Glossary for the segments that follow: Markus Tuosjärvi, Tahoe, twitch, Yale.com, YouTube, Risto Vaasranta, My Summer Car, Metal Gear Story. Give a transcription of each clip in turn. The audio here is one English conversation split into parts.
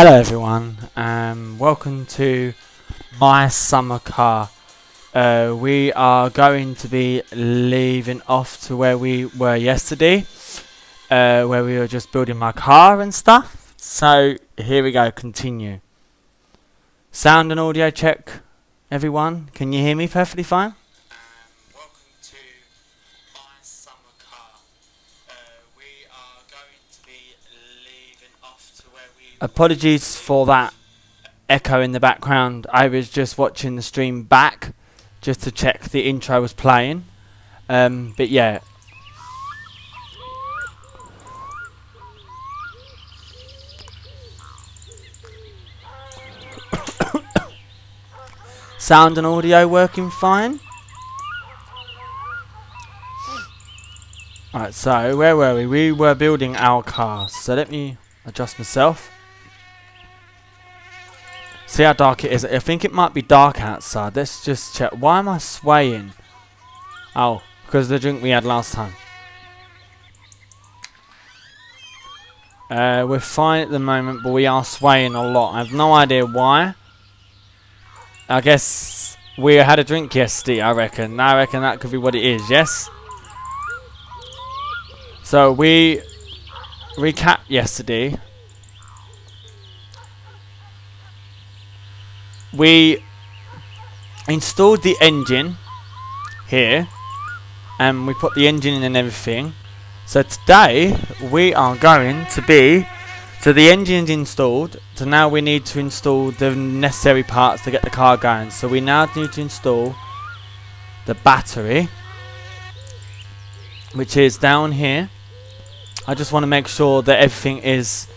Hello everyone, welcome to My Summer Car. We are going to be leaving off to where we were yesterday, where we were just building my car and stuff. So here we go, continue. Sound and audio check, everyone. Can you hear me perfectly fine? Welcome to My Summer Car. We are going to be leaving off to where we... Apologies for that echo in the background. I was just watching the stream back just to check the intro was playing. But yeah. Sound and audio working fine. Alright, so where were we? We were building our cars. So let me adjust myself. See how dark it is. I think it might be dark outside. Let's just check. Why am I swaying? Oh, because of the drink we had last time. We're fine at the moment, but we are swaying a lot. I have no idea why. I guess we had a drink yesterday, I reckon. I reckon that could be what it is, yes? So we recapped yesterday. We installed the engine here, and we put the engine in and everything. So today we are going to be, so the engine's installed, so now we need to install the necessary parts to get the car going. So we now need to install the battery, which is down here. I just want to make sure that everything is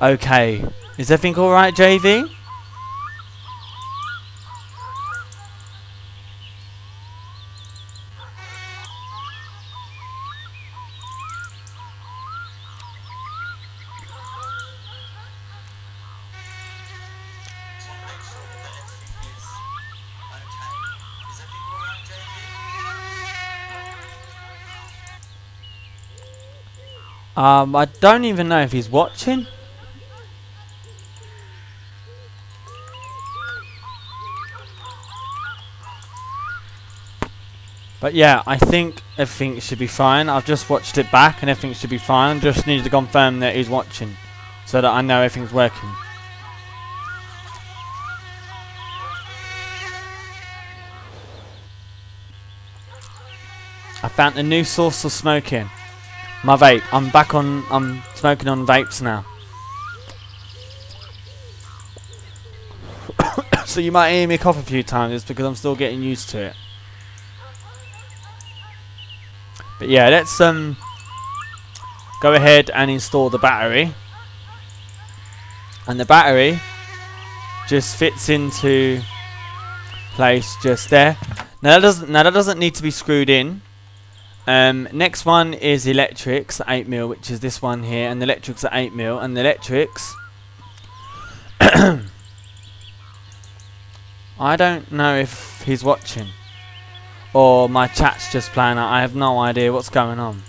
okay. Is everything alright, JV? I don't even know if he's watching. But yeah, I think everything should be fine. I've just watched it back and everything should be fine. Just need to confirm that he's watching so that I know everything's working. I found a new source of smoking. My vape. I'm back on. I'm smoking on vapes now. So you might hear me cough a few times. It's because I'm still getting used to it. But yeah, let's go ahead and install the battery. And the battery just fits into place just there. Now that doesn't need to be screwed in. Next one is electrics at 8mm, which is this one here, and the electrics at 8mm, and the electrics I don't know if he's watching or my chat's just playing out. I have no idea what's going on.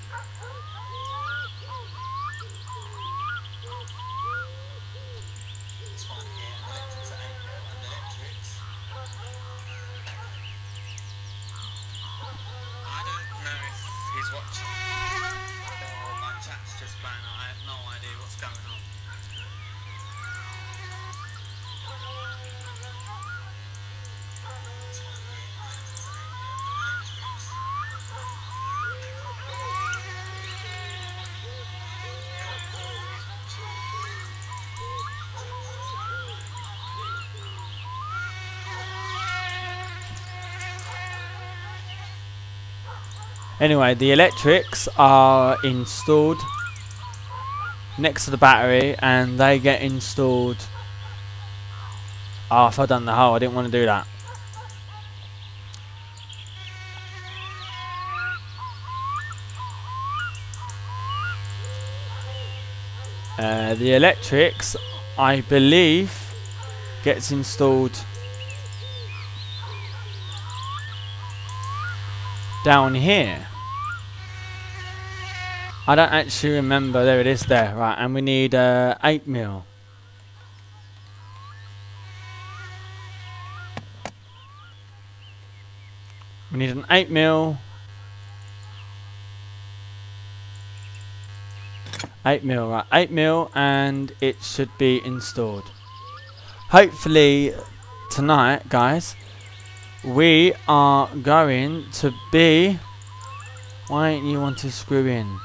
Anyway, the electrics are installed next to the battery and they get installed. Oh, if I'd done the hole, I didn't want to do that. The electrics, I believe, gets installed down here. I don't actually remember. There it is there. Right, and we need 8mm. We need an 8mm. 8mm, right, 8mm, and it should be installed. Hopefully tonight, guys, we are going to be... Why don't you want to screw in?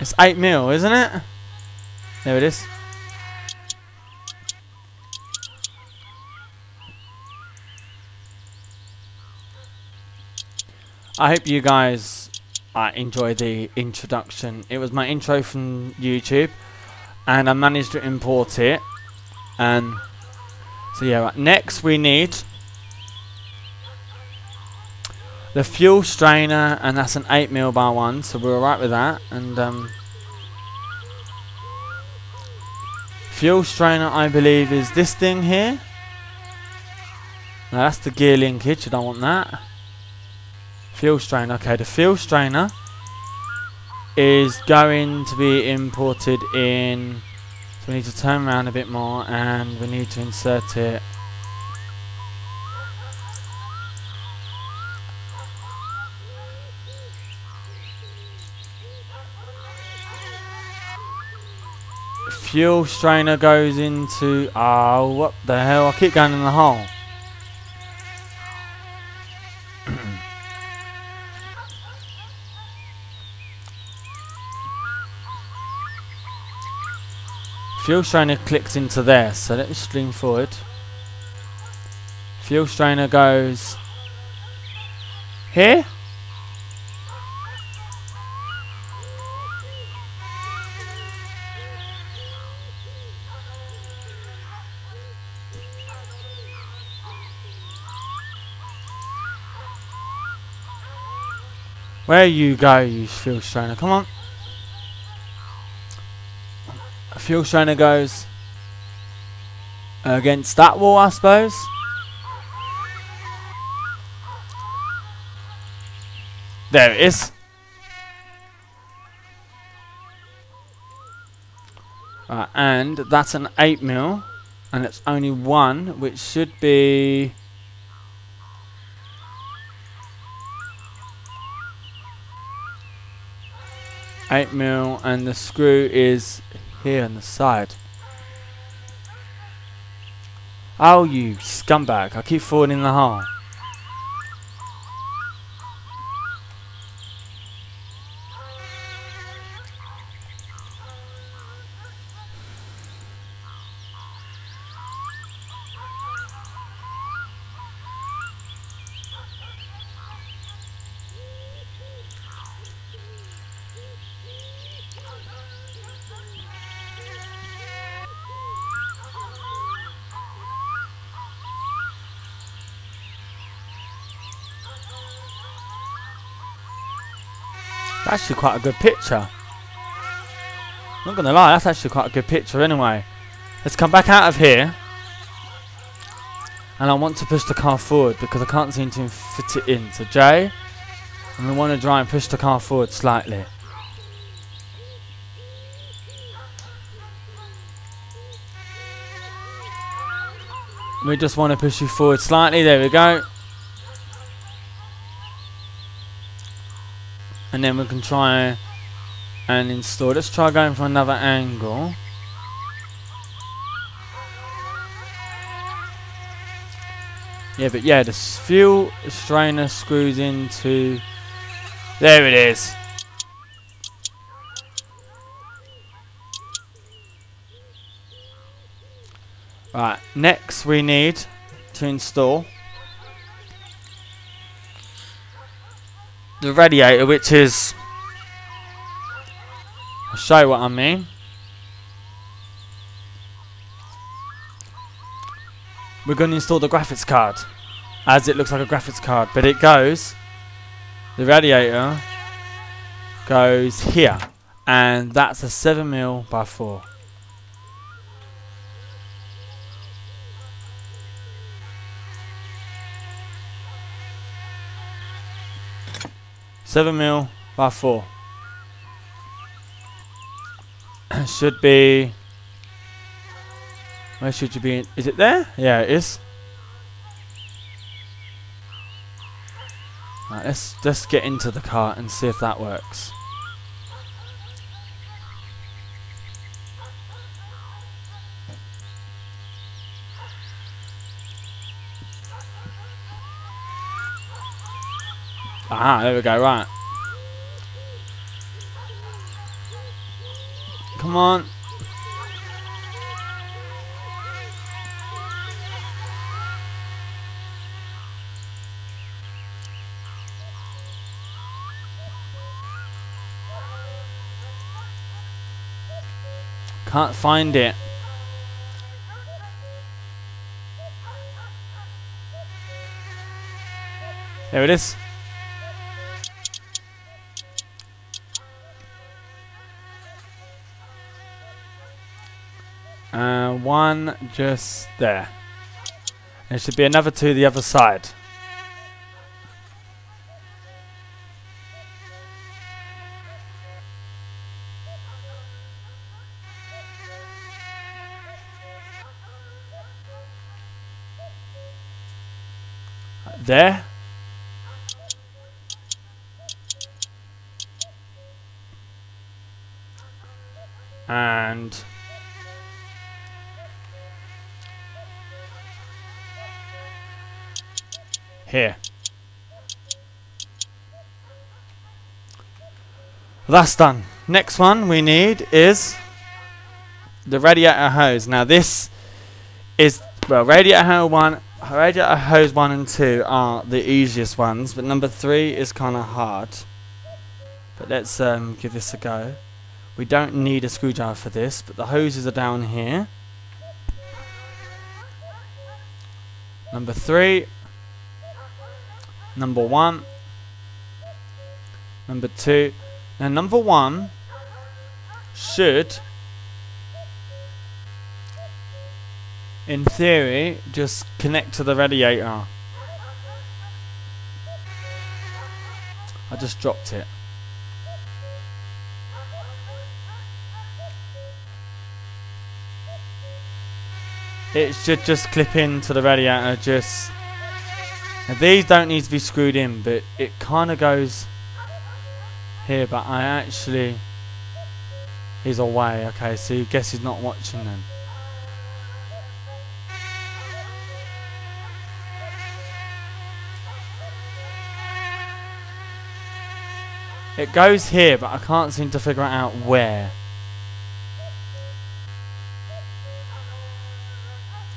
It's 8mm, isn't it? There it is. I hope you guys enjoy the introduction. It was my intro from YouTube, and I managed to import it. And so yeah, right, next we need the fuel strainer, and that's an 8mm by 1, so we're alright with that. And fuel strainer, I believe, is this thing here. No, that's the gear linkage, I don't want that. Fuel strainer, okay, the fuel strainer is going to be imported in, so we need to turn around a bit more and we need to insert it . Fuel strainer goes into, oh, what the hell, I keep going in the hole. Fuel strainer clicks into there, so let me stream forward. Fuel strainer goes here. Where you go, you fuel strainer, come on. A fuel strainer goes against that wall, I suppose. There it is. Right, and that's an 8mm, and it's only one, which should be... Eight mil, and the screw is here on the side. Oh, you scumbag! I keep falling in the hole. Actually quite a good picture. Not gonna lie, that's actually quite a good picture anyway. Let's come back out of here. And I want to push the car forward because I can't seem to fit it in. So J, and we want to try and push the car forward slightly. We just want to push you forward slightly, there we go. And then we can try and install. Let's try going for another angle. Yeah, but yeah, the fuel strainer screws into... There it is. Right, next we need to install the radiator, which is, I'll show you what I mean. We're going to install the graphics card, as it looks like a graphics card, but it goes, the radiator goes here, and that's a 7mm by 4. Seven mil by 4 should be. Where should you be? Is it there? Yeah, it is. Right, let's just get into the car and see if that works. Ah, there we go, right. Come on. Can't find it. There it is. One just there. There should be another two the other side. there. And here. That's done. Next one we need is the radiator hose. Now this is, well, radiator hose 1 and 2 are the easiest ones, but number 3 is kind of hard. But let's give this a go. We don't need a screwdriver for this, but the hoses are down here. Number 3, number 1, number 2. Now number 1 should, in theory, just connect to the radiator. I just dropped it. It should just clip into the radiator. Just now, these don't need to be screwed in, but it kind of goes here. But I actually, he's away. Okay, so you guess he's not watching them. It goes here, but I can't seem to figure out where.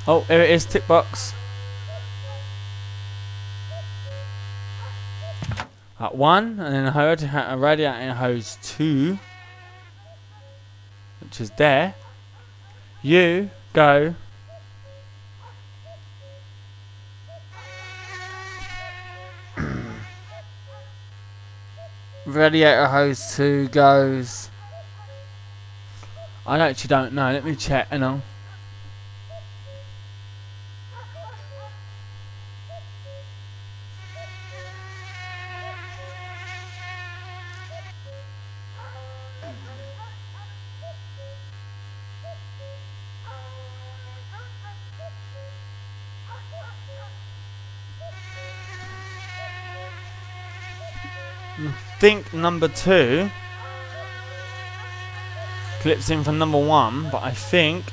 Oh, here it is, tick box. At 1, and then a radiator hose 2, which is there. You go radiator hose 2 goes. I actually don't know. Let me check. And I'll. I think number 2 clips in from number 1, but I think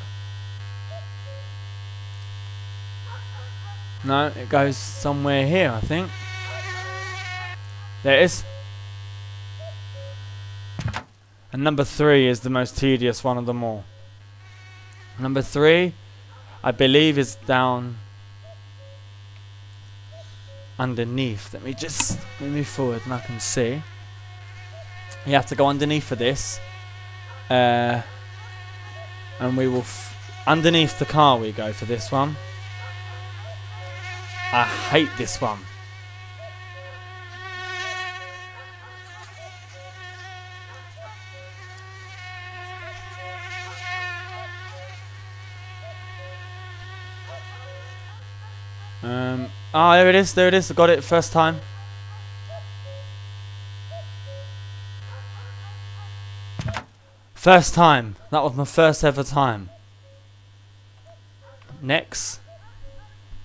no, it goes somewhere here. I think there it is. And number 3 is the most tedious one of them all. Number 3, I believe, is down underneath. Let me just move forward and I can see. You have to go underneath for this, and we will underneath the car we go for this one. I hate this one. Ah, there it is, there it is. I got it first time. First time. That was my first ever time. Next,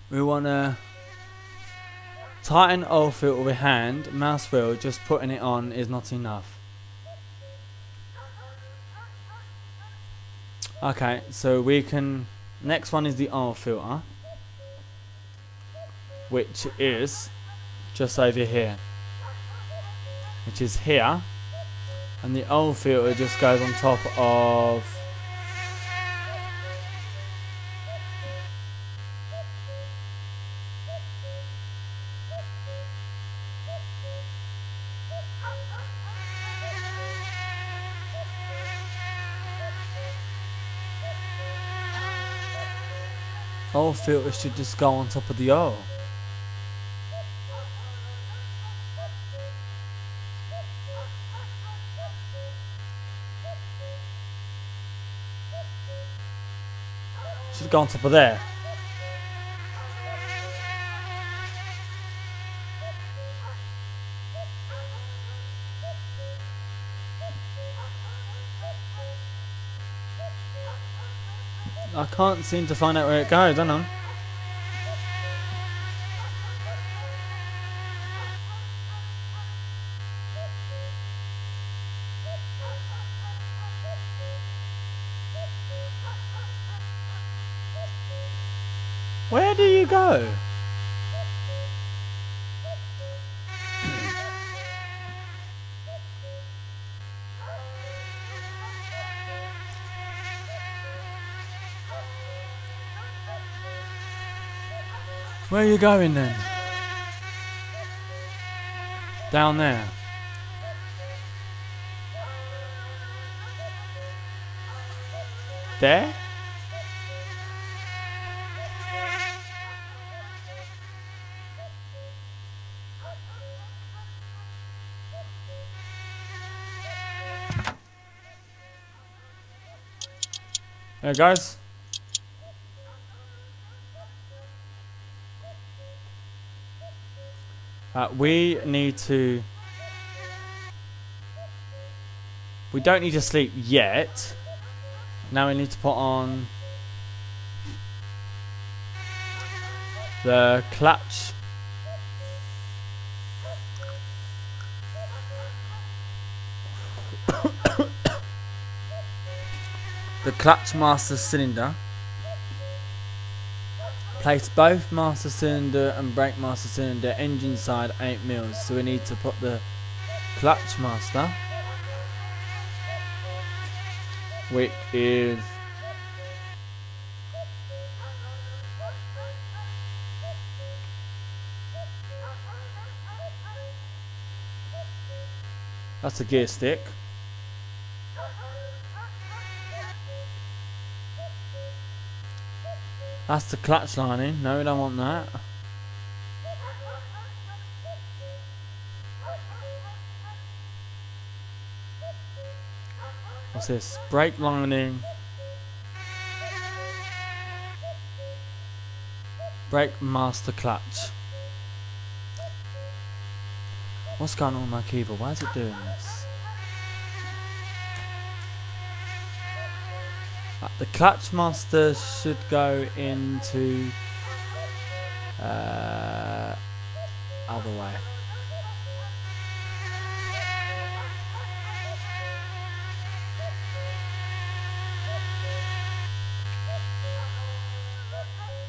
we want to tighten oil filter with hand. Mouse wheel, just putting it on is not enough. Okay, so we can... Next one is the oil filter, which is just over here, which is here, and the oil filter just goes on top of oil filter should just go on top of the oil. Go on top of there. I can't seem to find out where it goes, I don't know. Where do you go? Where are you going then? Down there. There? Hey guys. We need to... We don't need to sleep yet. Now we need to put on the clutch. The clutch master cylinder. Place both master cylinder and brake master cylinder engine side 8mm. So we need to put the clutch master, which is that's a gear stick. That's the clutch lining. No, we don't want that. What's this? Brake lining. Brake master clutch. What's going on with my keyboard? Why is it doing this? The clutch master should go into other way.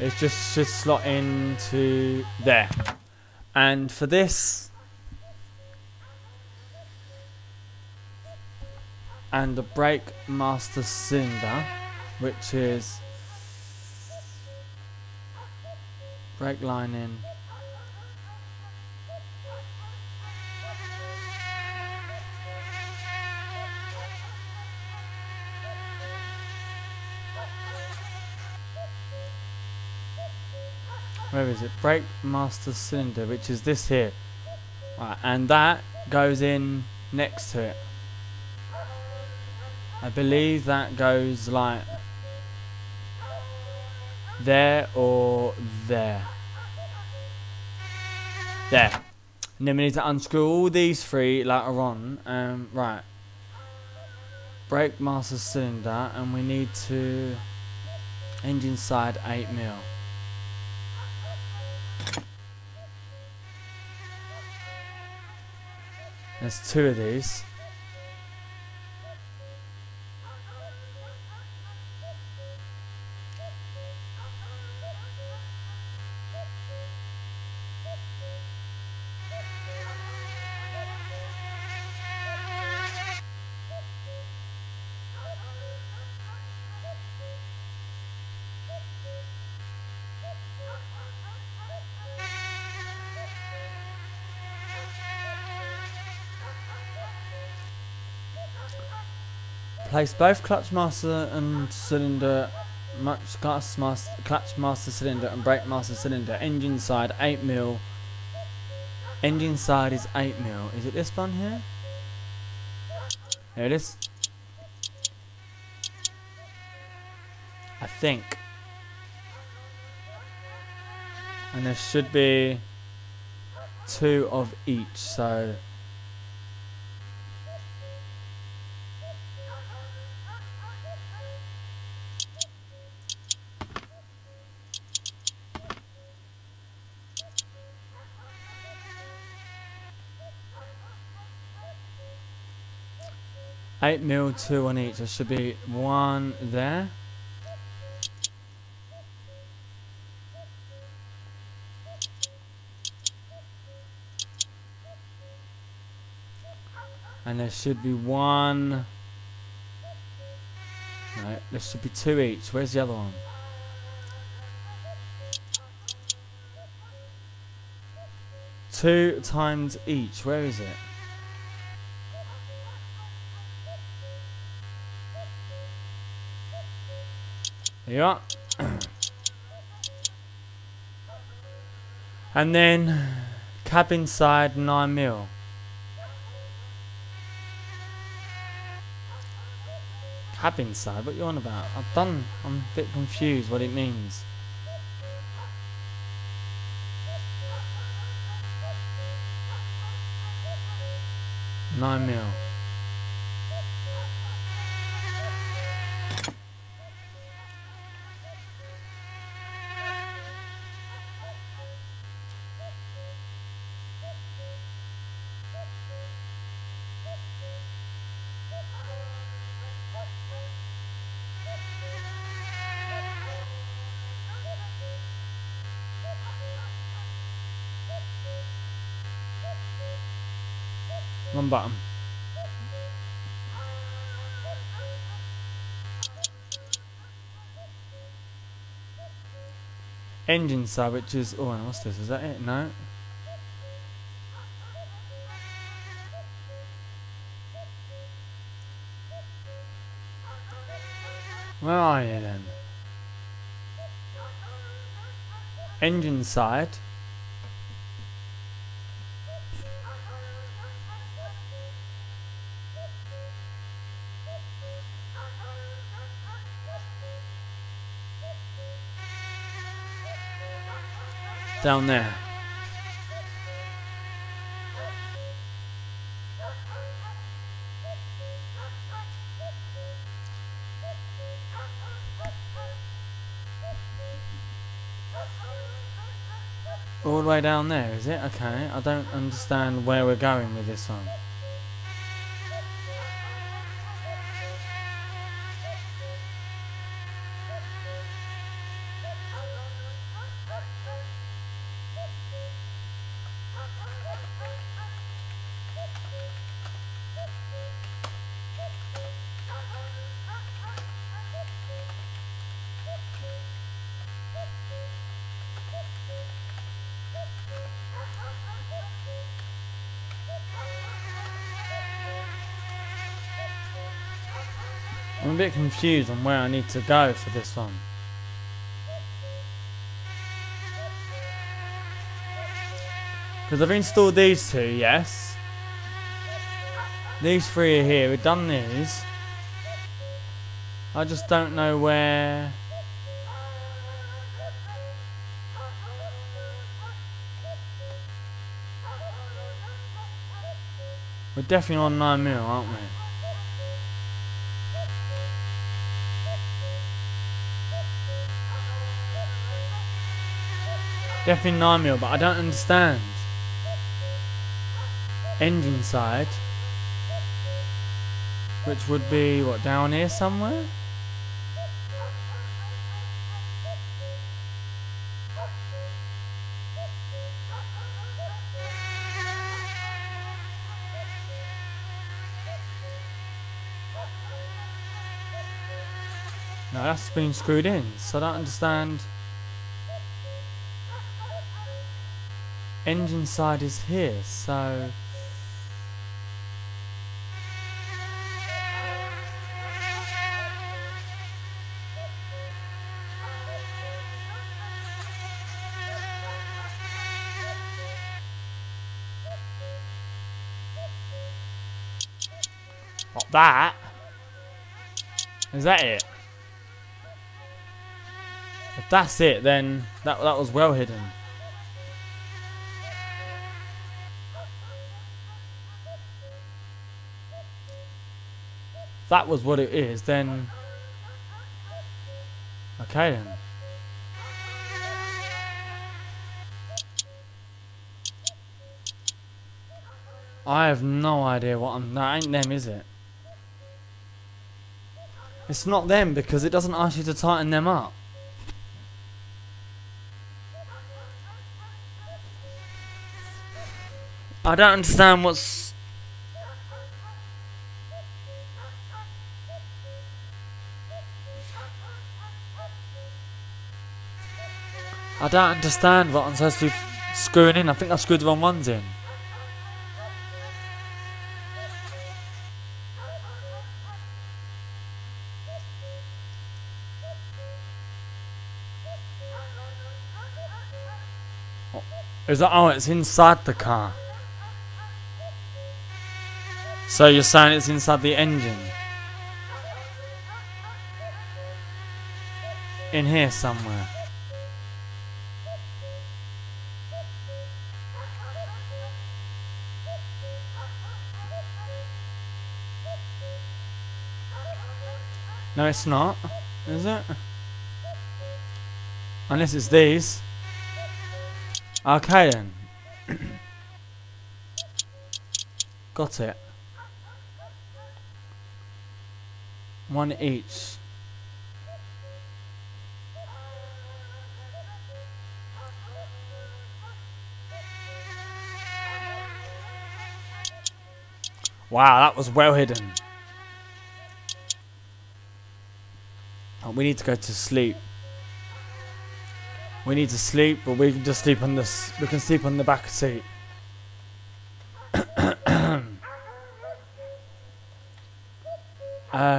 It just should slot into there. And for this and the brake master cylinder, which is brake lining, where is it? Brake master cylinder, which is this here. Right, and that goes in next to it. I believe that goes like there or there. There. And then we need to unscrew all these three later on. Right. Brake master cylinder, and we need to engine side 8mm. There's two of these. Place both clutch master and cylinder, clutch master cylinder and brake master cylinder engine side 8mm. Engine side is 8mm. Is it this one here? There it is. I think. And there should be two of each, so. Eight mil, two on each. There should be one there. and there should be one. No, there should be two each. Where's the other one? Two times each. Where is it? There you are. And then cab inside 9mm. Cab inside? What are you on about? I'm a bit confused what it means. Nine mil. One button. Engine side, which is, oh, and what's this? Is that it? No. Where are you then? Engine side. Down there. All the way down there, is it? Okay, I don't understand where we're going with this one. I'm a bit confused on where I need to go for this one. Because I've installed these two, yes. These three are here, we've done these. I just don't know where... We're definitely on 9mm, aren't we? Definitely 9mm, but I don't understand. Engine side, which would be what, down here somewhere? No, that's been screwed in, so I don't understand. Engine side is here, so... Not that. Is that it? If that's it, then that was well hidden. That was what it is, then. Okay, then. I have no idea what I'm. That ain't them, is it? It's not them because it doesn't ask you to tighten them up. I don't understand what's. I don't understand what I'm supposed to be screwing in. I think I screwed the wrong ones in. Is that, oh, it's inside the car. So you're saying it's inside the engine? In here somewhere. No, it's not, is it? Unless it's these. Okay then. Got it. One each. Wow, that was well hidden. Oh, we need to go to sleep. We need to sleep, but we can just sleep on this. We can sleep on the back seat.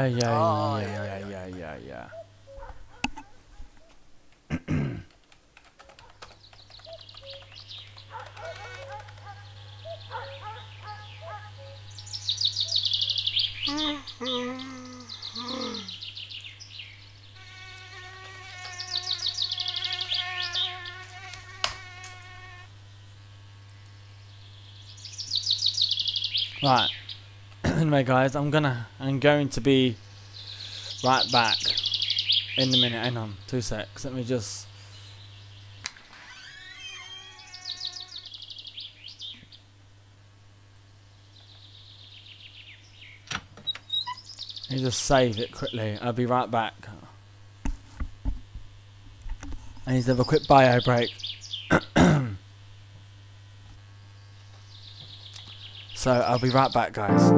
Yeah. Right, anyway guys, I'm going to be right back in a minute. Hang on, 2 secs, let me just... Let me just save it quickly, I'll be right back. I need to have a quick bio break. So I'll be right back, guys.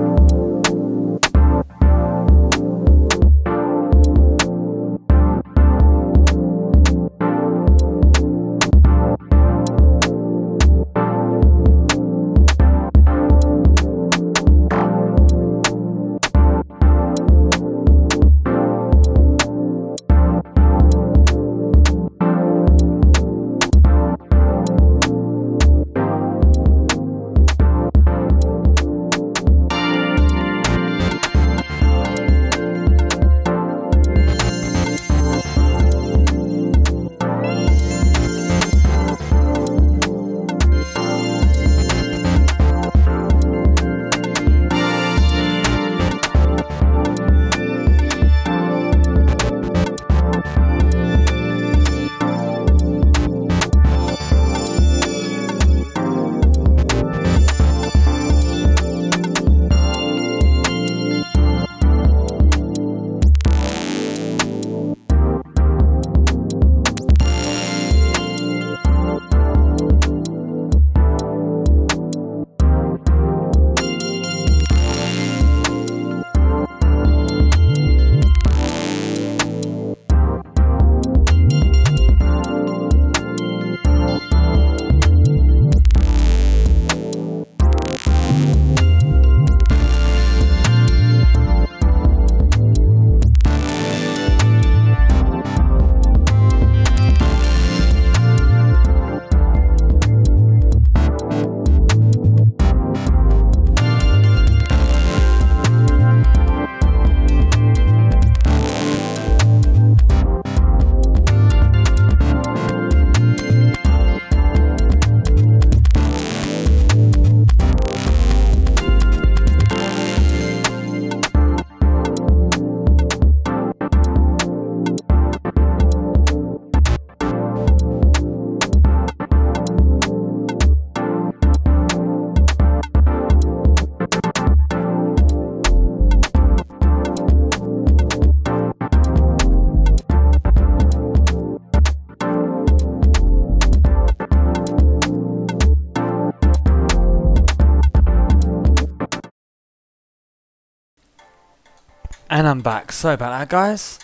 And I'm back. Sorry about that, guys.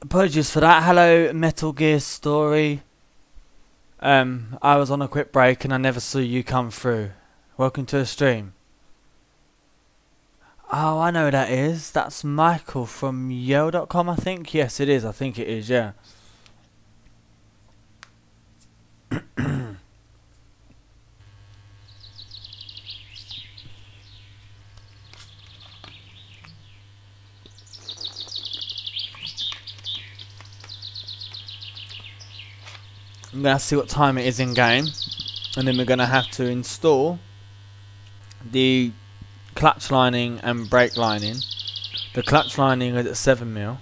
Apologies for that. Hello, Metal Gear Story. I was on a quick break and I never saw you come through. Welcome to the stream. Oh, I know who that is. That's Michael from Yale.com, I think. Yes, it is. I think it is, yeah. I'm going to see what time it is in game, and then we're going to have to install the clutch lining and brake lining. The clutch lining is at 7mm.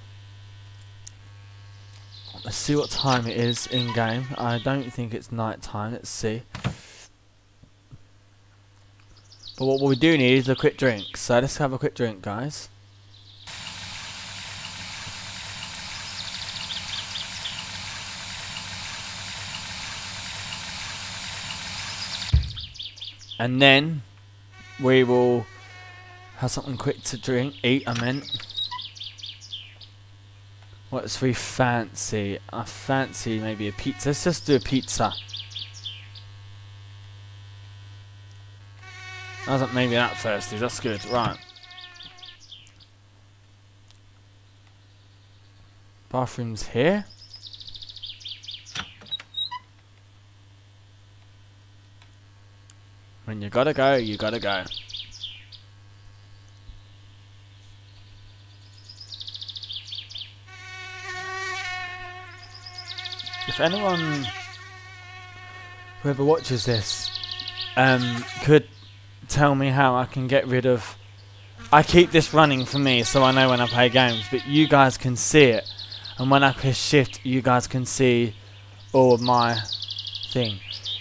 Let's see what time it is in game. I don't think it's night time. Let's see. But what we do need is a quick drink. So let's have a quick drink, guys. And then we will have something quick to drink, eat, I meant. What's we fancy? I fancy maybe a pizza. Let's just do a pizza. I wasn't maybe that thirsty, that's good, right. Bathroom's here. When you gotta go, you gotta go. If anyone, whoever watches this, could tell me how I can get rid of... I keep this running for me so I know when I play games, but you guys can see it. And when I press shift, you guys can see all of my thing.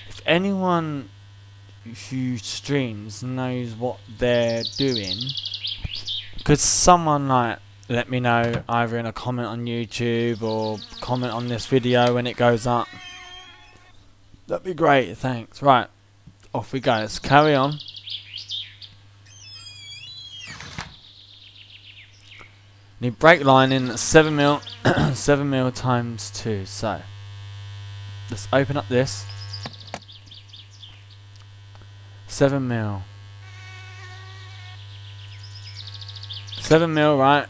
If anyone who streams knows what they're doing, could someone like let me know, either in a comment on YouTube or comment on this video when it goes up? That'd be great, thanks. Right, off we go, let's carry on. Need brake lining at 7mm, 7mm times 2, so let's open up this. 7mm. 7mm, right.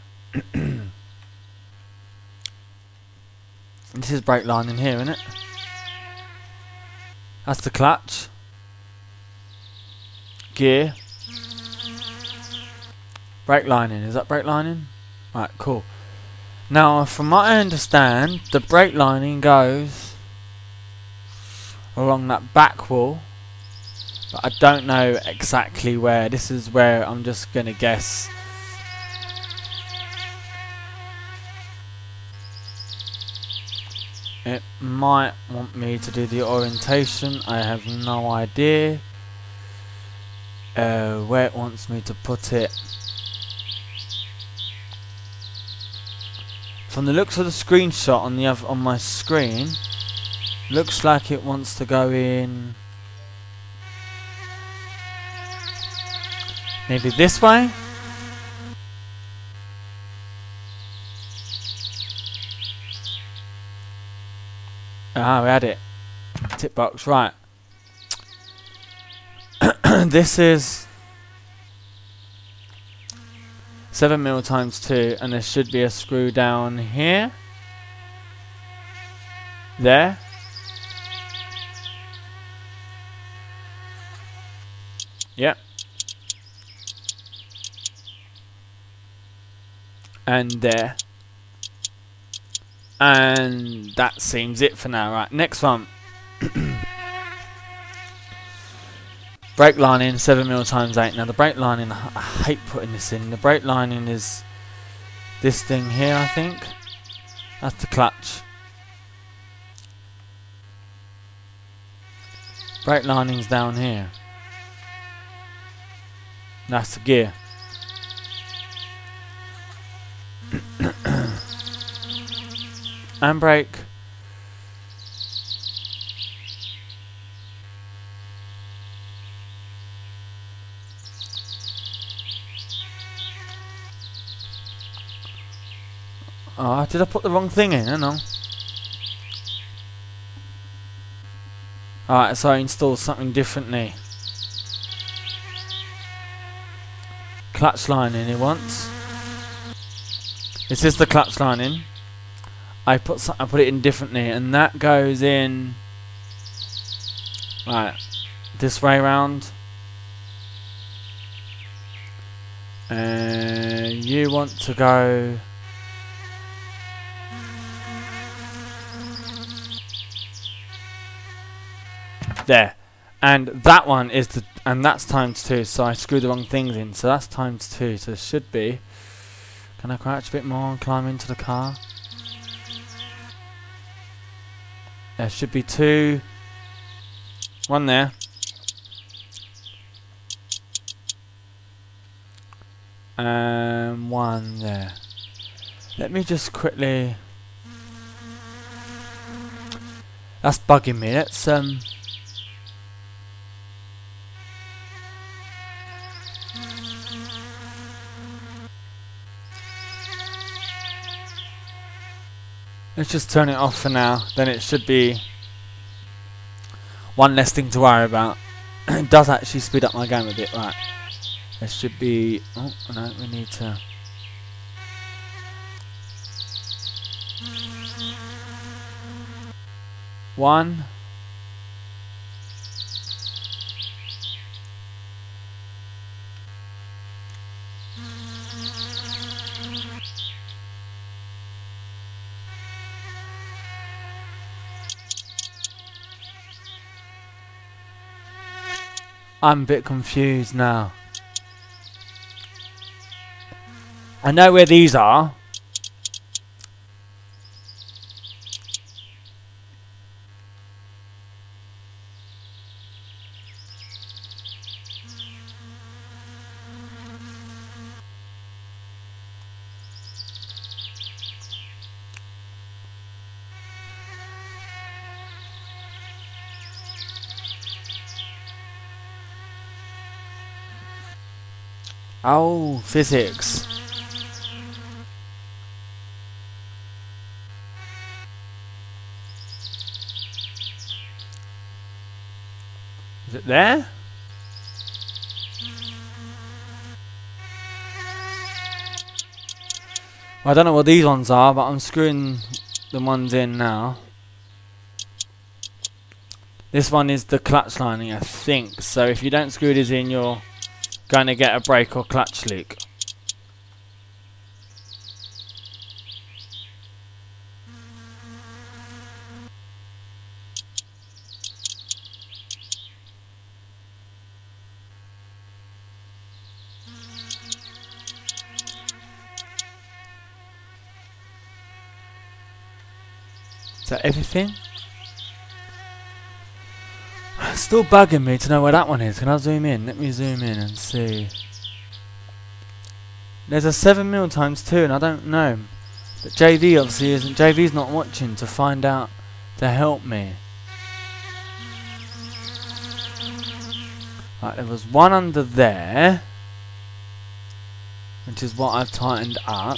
This is brake line in here, isn't it? That's the clutch. Gear. Brake lining. Is that brake lining? Right, cool. Now, from what I understand, the brake lining goes along that back wall. I don't know exactly where. This is where I'm just going to guess. It might want me to do the orientation. I have no idea where it wants me to put it. From the looks of the screenshot on the on my screen, looks like it wants to go in. Maybe this way? Ah, we had it. Tip box, right. This is 7mm times 2, and there should be a screw down here. There. Yep. And there. And that seems it for now. Right, next one. Brake lining, 7mm times 8. Now the brake lining, I hate putting this in. The brake lining is this thing here, I think. That's the clutch. Brake lining's down here. That's the gear. Handbrake. Oh, did I put the wrong thing in? I know. Alright, so I installed something differently. Clutch line in it once. This is the clutch line in. I put it in differently, and that goes in right this way round. And you want to go there, and that one is the, and that's ×2. So I screwed the wrong things in. So that's ×2. So it should be. Can I crouch a bit more and climb into the car? There should be two. One there. And one there. Let me just quickly. That's bugging me. Let's let's just turn it off for now, then it should be one less thing to worry about. It does actually speed up my game a bit, right. It should be... oh, no, we need to... one. I'm a bit confused now. I know where these are. Oh, physics. Is it there? Well, I don't know what these ones are, but I'm screwing the ones in now. This one is the clutch lining, I think. So if you don't screw this in, you're going to get a brake or clutch leak. Is that everything? It's still bugging me to know where that one is. Can I zoom in? Let me zoom in and see. There's a 7mm ×2 and I don't know. But JV obviously isn't. JV's not watching to find out to help me. Right, there was one under there, which is what I've tightened up.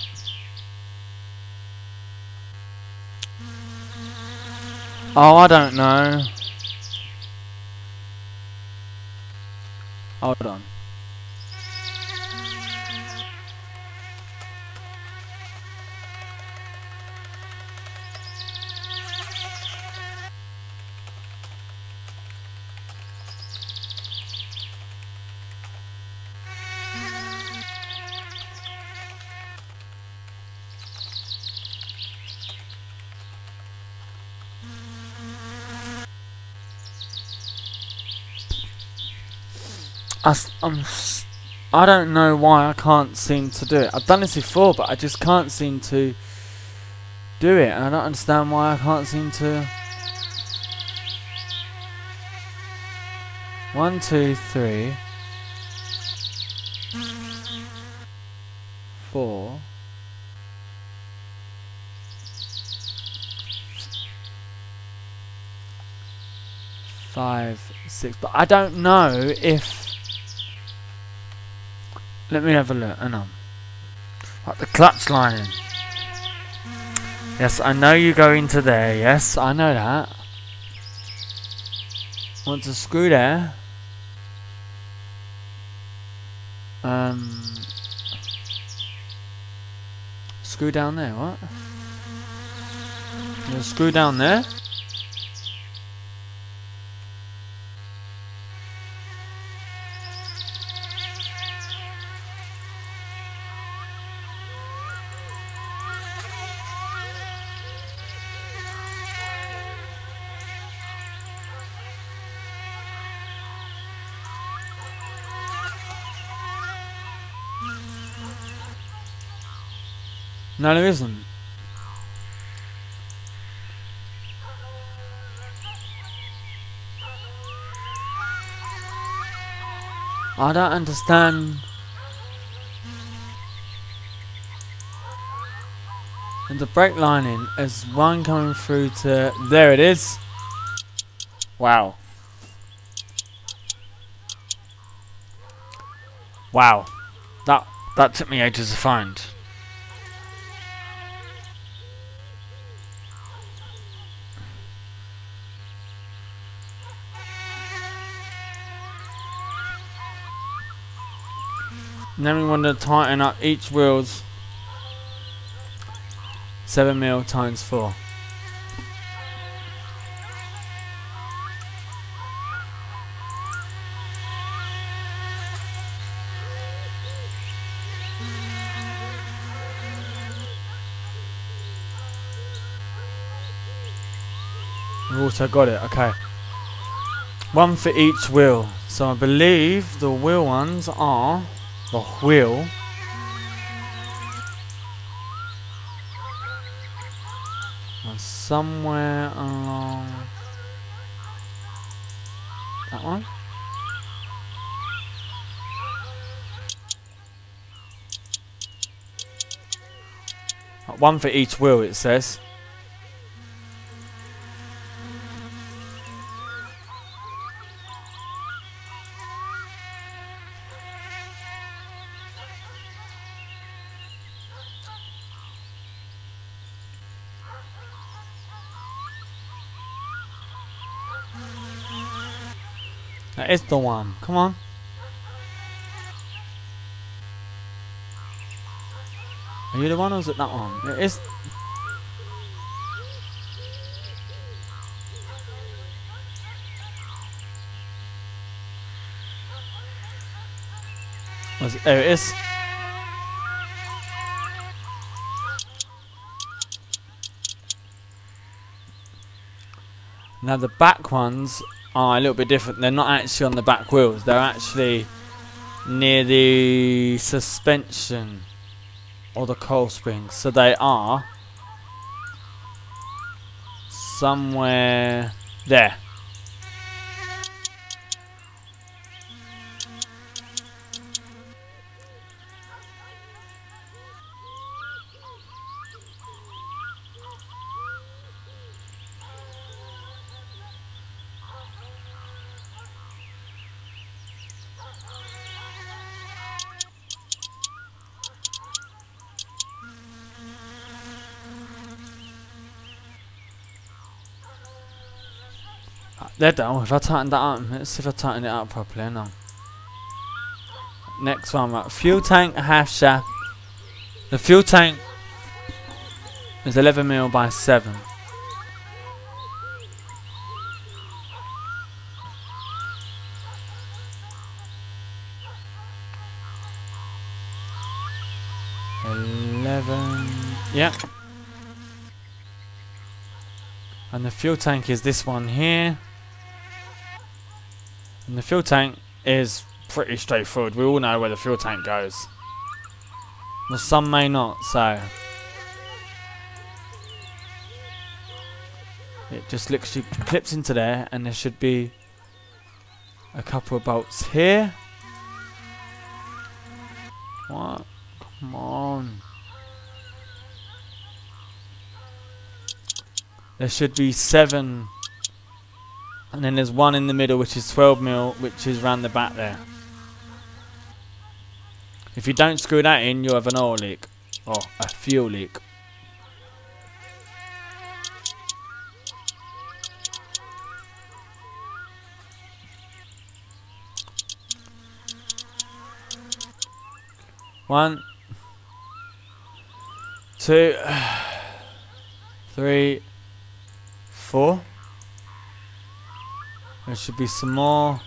Oh, I don't know. Hold on. I don't know why I can't seem to do it. I've done this before, but I just can't seem to do it. And I don't understand why I can't seem to... 1, 2, 3, 4. Five, six, but I don't know if... let me have a look, hang on. Like the clutch lining. Yes, I know you go into there. Yes, I know that. Want to screw there? Screw down there, what? You screw down there? No, there isn't. I don't understand and the brake lining is one coming through to there it is. Wow. Wow. That took me ages to find. Then we want to tighten up each wheel's 7mm × 4. We've also got it, okay. One for each wheel. So I believe the wheel ones are the wheel. And somewhere along that one. One for each wheel, it says. That is the one. Come on. Are you the one or is it that one? It is. Was it? There it is. Now the back ones are a little bit different. They're not actually on the back wheels. They're actually near the suspension or the coil springs. So they are somewhere there. They're down. If I tighten that up, let's see if I tighten it up properly now. Next one, right. Fuel tank, half shaft. The fuel tank is 11mm × 7. Yeah. And the fuel tank is this one here. And the fuel tank is pretty straightforward. We all know where the fuel tank goes. Well, some may not, so it just literally clips into there, and there should be a couple of bolts here. What? Come on. There should be 7. And then there's one in the middle, which is 12mm, which is round the back there. If you don't screw that in, you'll have an oil leak. Or a fuel leak. One, two, three, four. There should be some more.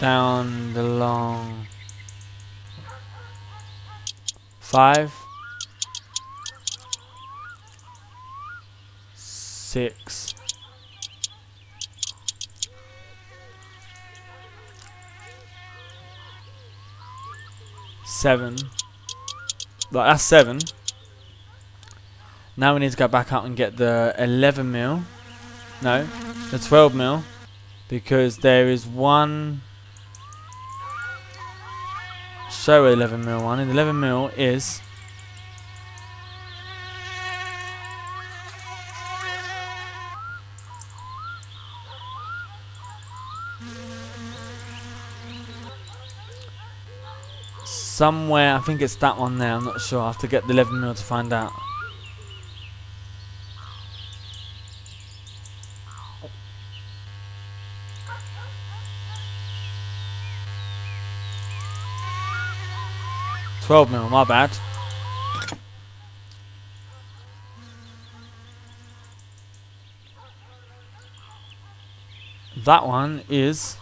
Down the long. 5, 6. Seven. Like, that's 7. Now we need to go back up and get the 11 mil. No, the 12 mil. Because there is one. Show 11 mil one. And 11 mil is. Somewhere, I think it's that one there, I'm not sure. I have to get the 11 mil to find out. $12 mil, my bad. That one is.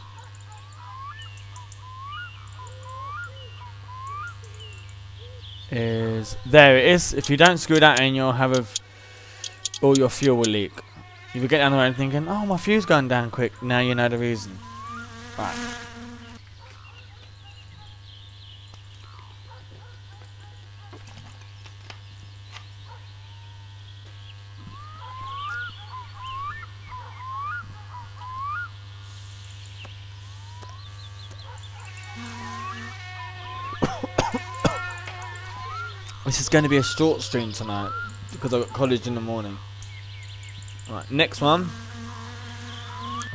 There it is. If you don't screw that in, you'll have all your fuel will leak. You will get down the road thinking, oh, my fuel's going down quick. Now you know the reason. Right. This is going to be a short stream tonight because I've got college in the morning. Alright, next one.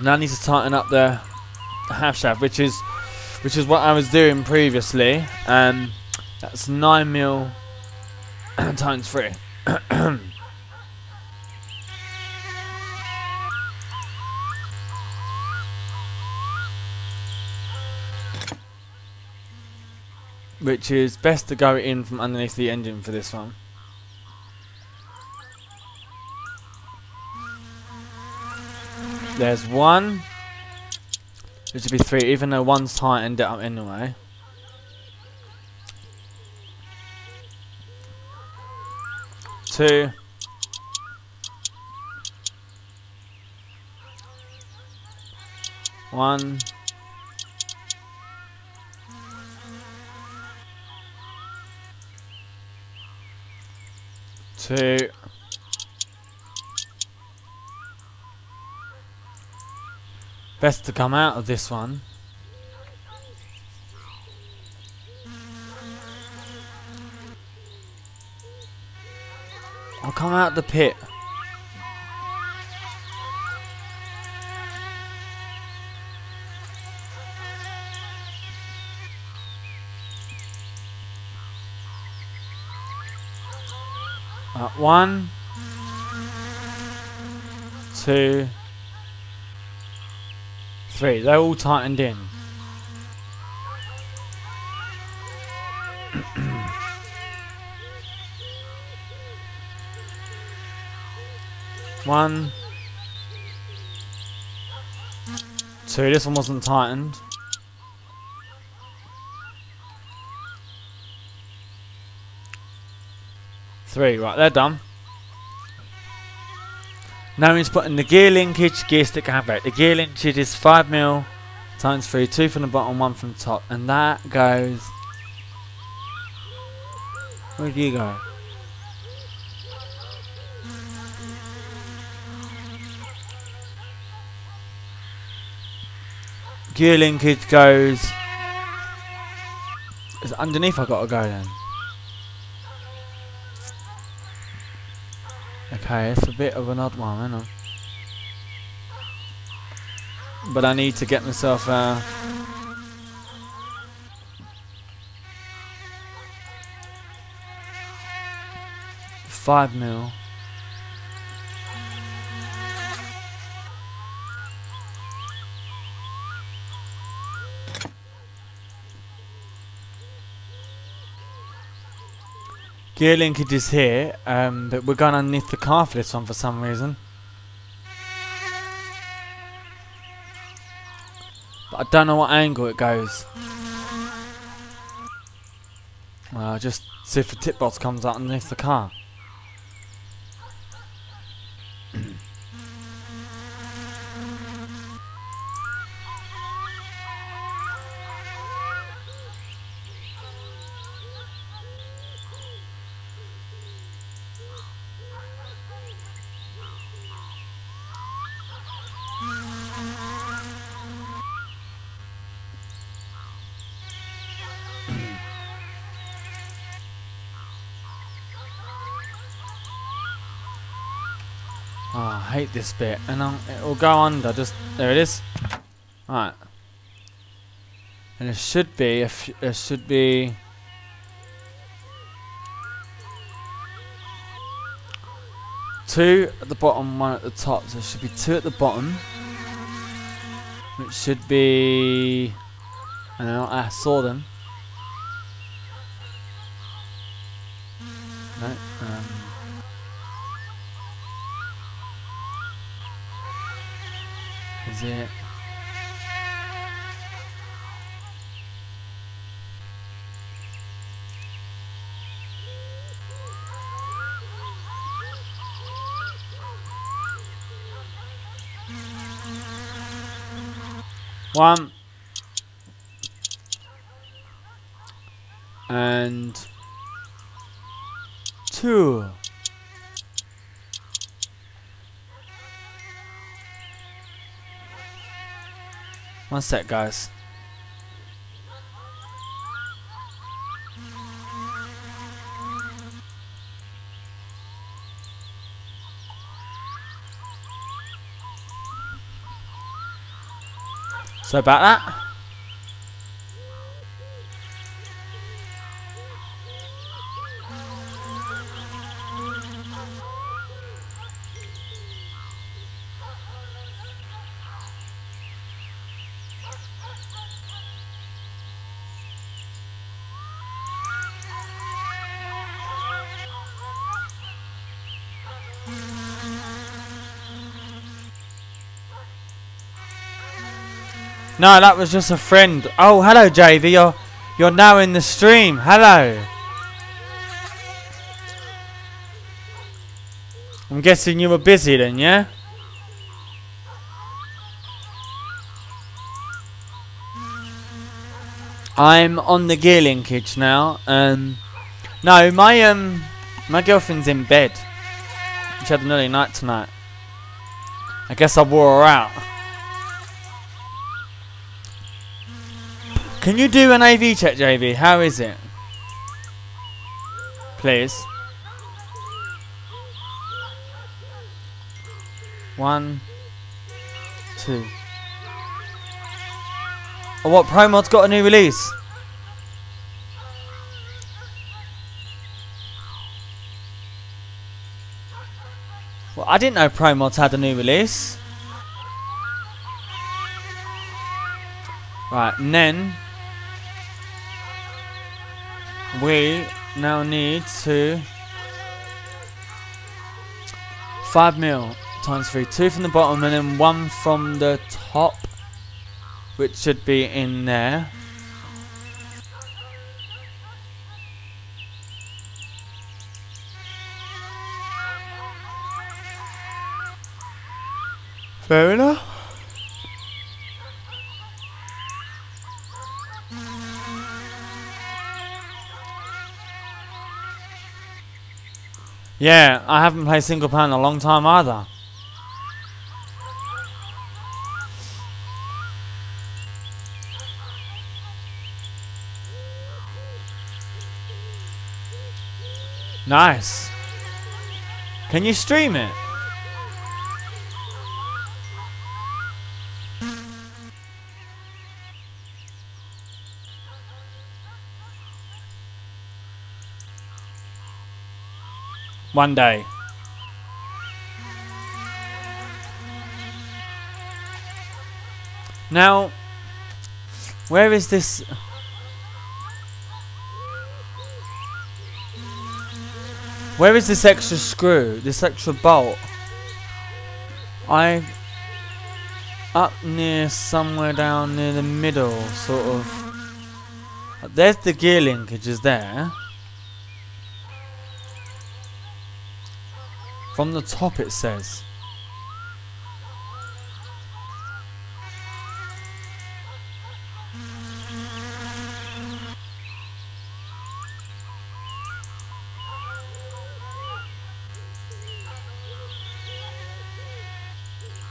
Now I need to tighten up the half shaft, which is what I was doing previously. That's 9 mil times 3. Which is best to go in from underneath the engine for this one. There's one. It should be 3, even though one's tightened it up anyway. Two. 1. 2. Best to come out of this one. I'll come out the pit. One, two, 3. They're all tightened in. One, two. This one wasn't tightened. Three, right, they're done. Now he's putting the gear linkage, gear stick, handbrake. The gear linkage is 5 mil times 3, 2 from the bottom, 1 from the top, and that goes. Where do you go? Gear linkage goes. Is it underneath? I gotta go then. Okay, it's a bit of an odd one, isn't it? But I need to get myself a 5 mil. Gear linkage is here, but we're going underneath the car for this one for some reason. But I don't know what angle it goes. Well, just see if the tip box comes out underneath the car. Oh, I hate this bit, and it'll go under. Just there it is. Alright, and it should be. Two at the bottom, one at the top. So it should be two at the bottom. It should be. I don't know, I saw them. No. Is it? One and two. One sec, guys. So about that. No, that was just a friend. Oh, hello, JV. You're now in the stream. Hello. I'm guessing you were busy then, yeah? I'm on the gear linkage now. No, my girlfriend's in bed. She had an early night tonight. I guess I wore her out. Can you do an AV check, JV? How is it? Please. 1, 2. Oh, what? ProMod's got a new release. Well, I didn't know ProMod's had a new release. Right, and then we now need to 5mm × 3, 2 from the bottom and then 1 from the top, which should be in there. Fair enough. Yeah, I haven't played single player in a long time either. Nice. Can you stream it? One day. Now, where is this? Where is this extra screw? This extra bolt? Up near somewhere down near the middle, sort of. There's the gear linkages there. From the top it says.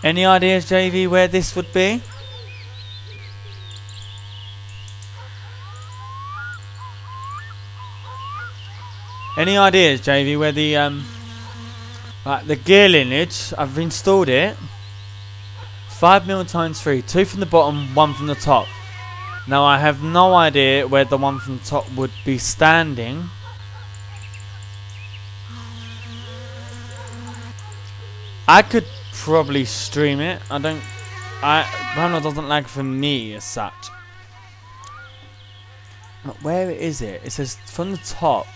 Any ideas, JV, where this would be? Any ideas, JV, where the the gear lineage? I've installed it. 5mm × 3, 2 from the bottom, 1 from the top. Now I have no idea where the one from the top would be standing. I could probably stream it. Brando doesn't lag for me as such. But where is it? It says from the top.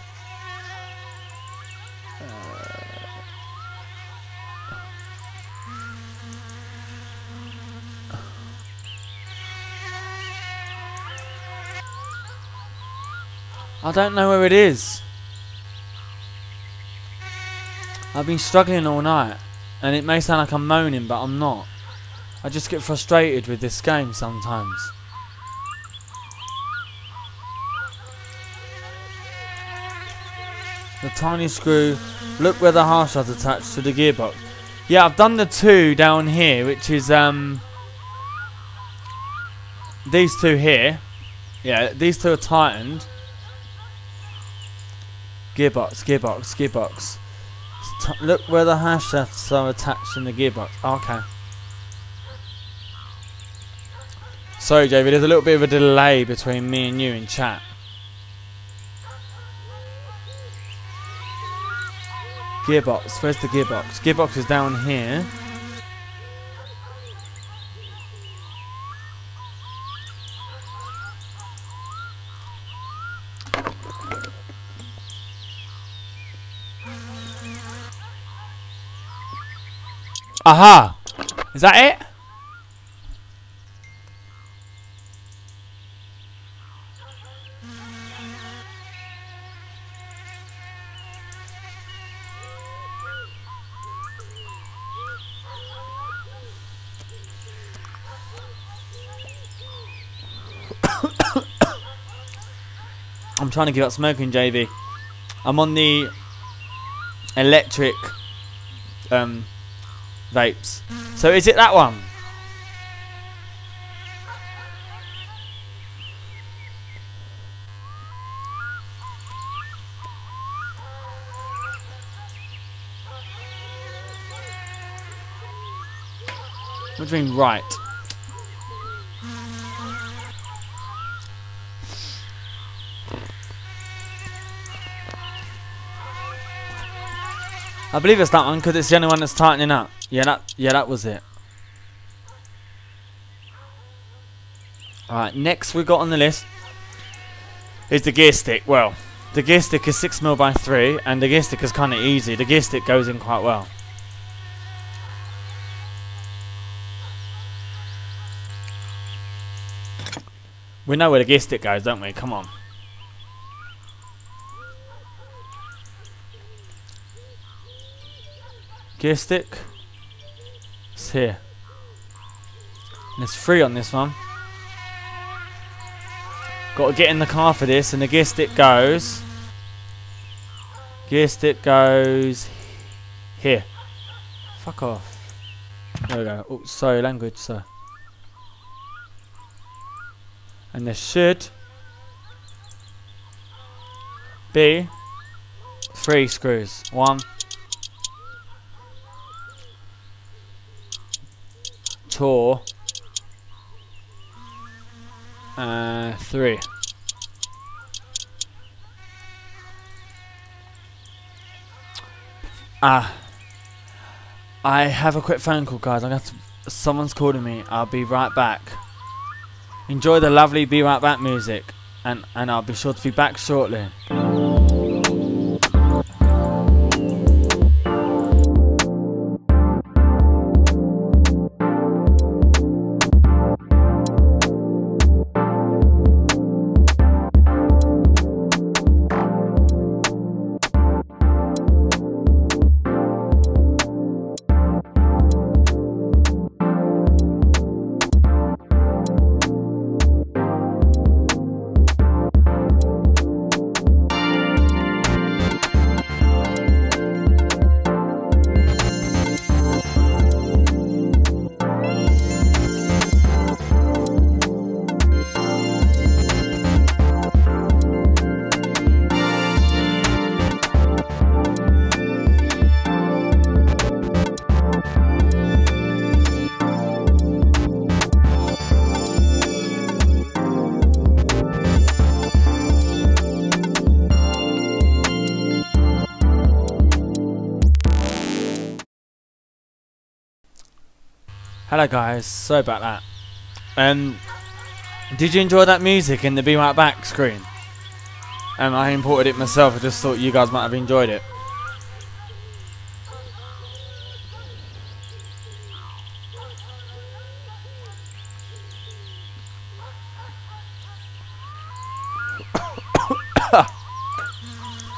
I don't know where it is. I've been struggling all night. And it may sound like I'm moaning, but I'm not. I just get frustrated with this game sometimes. The tiny screw. Look where the harsh is attached to the gearbox. Yeah, I've done the 2 down here, which is these 2 here. Yeah, these 2 are tightened. Gearbox, gearbox, gearbox. Look where the hashshafts are attached in the gearbox. Okay. Sorry, JV, there's a little bit of a delay between me and you in chat. Gearbox. Where's the gearbox? Gearbox is down here. Aha! Is that it? I'm trying to give up smoking, JV. I'm on the electric vapes. So is it that one? What do you mean, right? I believe it's that one because it's the only one that's tightening up. Yeah, that was it. Alright, next we got on the list is the gear stick. Well, the gear stick is 6mm × 3 and the gear stick is kind of easy. The gear stick goes in quite well. We know where the gear stick goes, don't we? Come on. Gear stick. It's here. And it's free on this one. Got to get in the car for this, and the gear stick goes. Gear stick goes here. Fuck off. There we go. Oh, sorry, language, sir. And there should be 3 screws. 1, 2, 3. I have a quick phone call, guys. Someone's calling me. I'll be right back. Enjoy the lovely "Be Right Back" music, and I'll be sure to be back shortly. Hello guys, sorry about that. Did you enjoy that music in the Be Right Back screen? I imported it myself, I just thought you guys might have enjoyed it.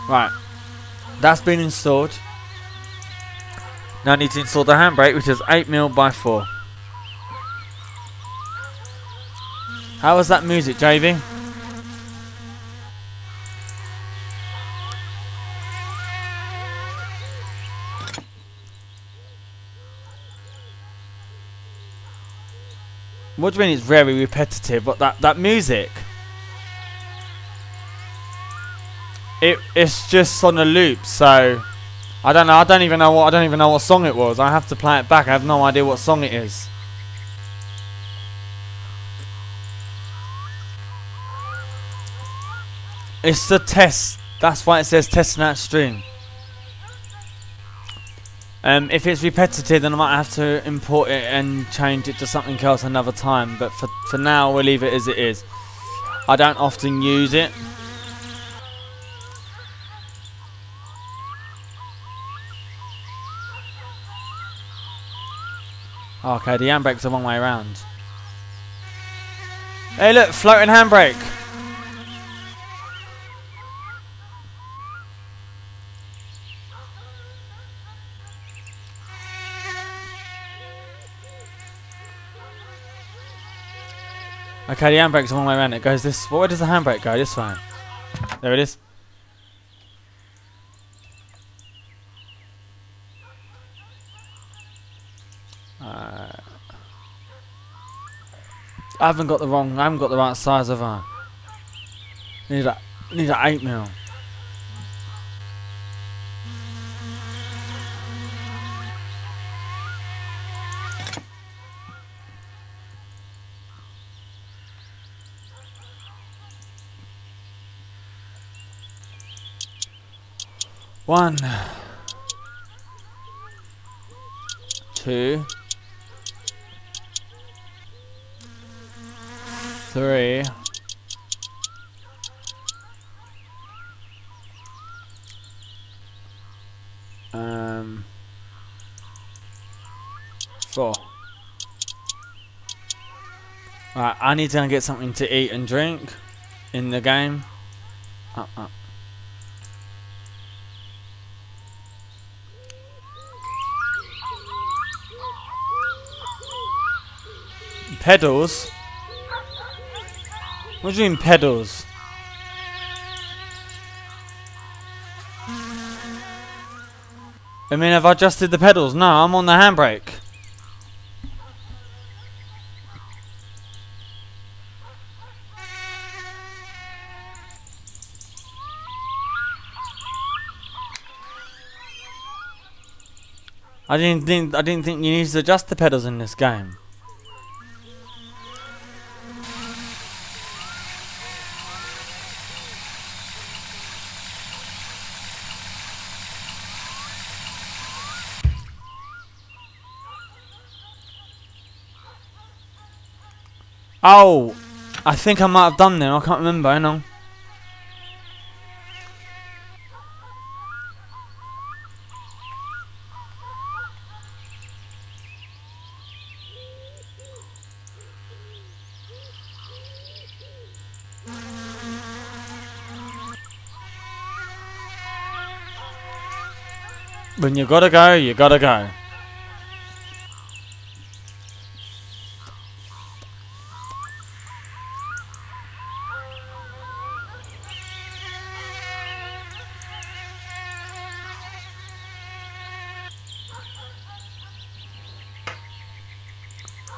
Right, that's been installed. Now I need to install the handbrake, which is 8mm by 4. How was that music, JV? What do you mean it's very repetitive? But that music, it's just on a loop, so I don't know. I don't even know what song it was. I have to play it back. I have no idea what song it is. It's the test. That's why it says testing out stream. If it's repetitive, then I might have to import it and change it to something else another time. But for now, we'll leave it as it is. I don't often use it. Okay, the handbrake's the wrong way around. Hey look, floating handbrake! Okay, the handbrake's the wrong way around. It goes this way. Where does the handbrake go? This way. There it is. I haven't got the right size, have I? Need an 8mm. One, two, 3, 4. Right, I need to go and get something to eat and drink in the game. Pedals. What do you mean pedals? I mean, have I adjusted the pedals? No, I'm on the handbrake. I didn't think you needed to adjust the pedals in this game. Oh, I think I might have done them. I can't remember. Hang on. When you gotta go, you gotta go.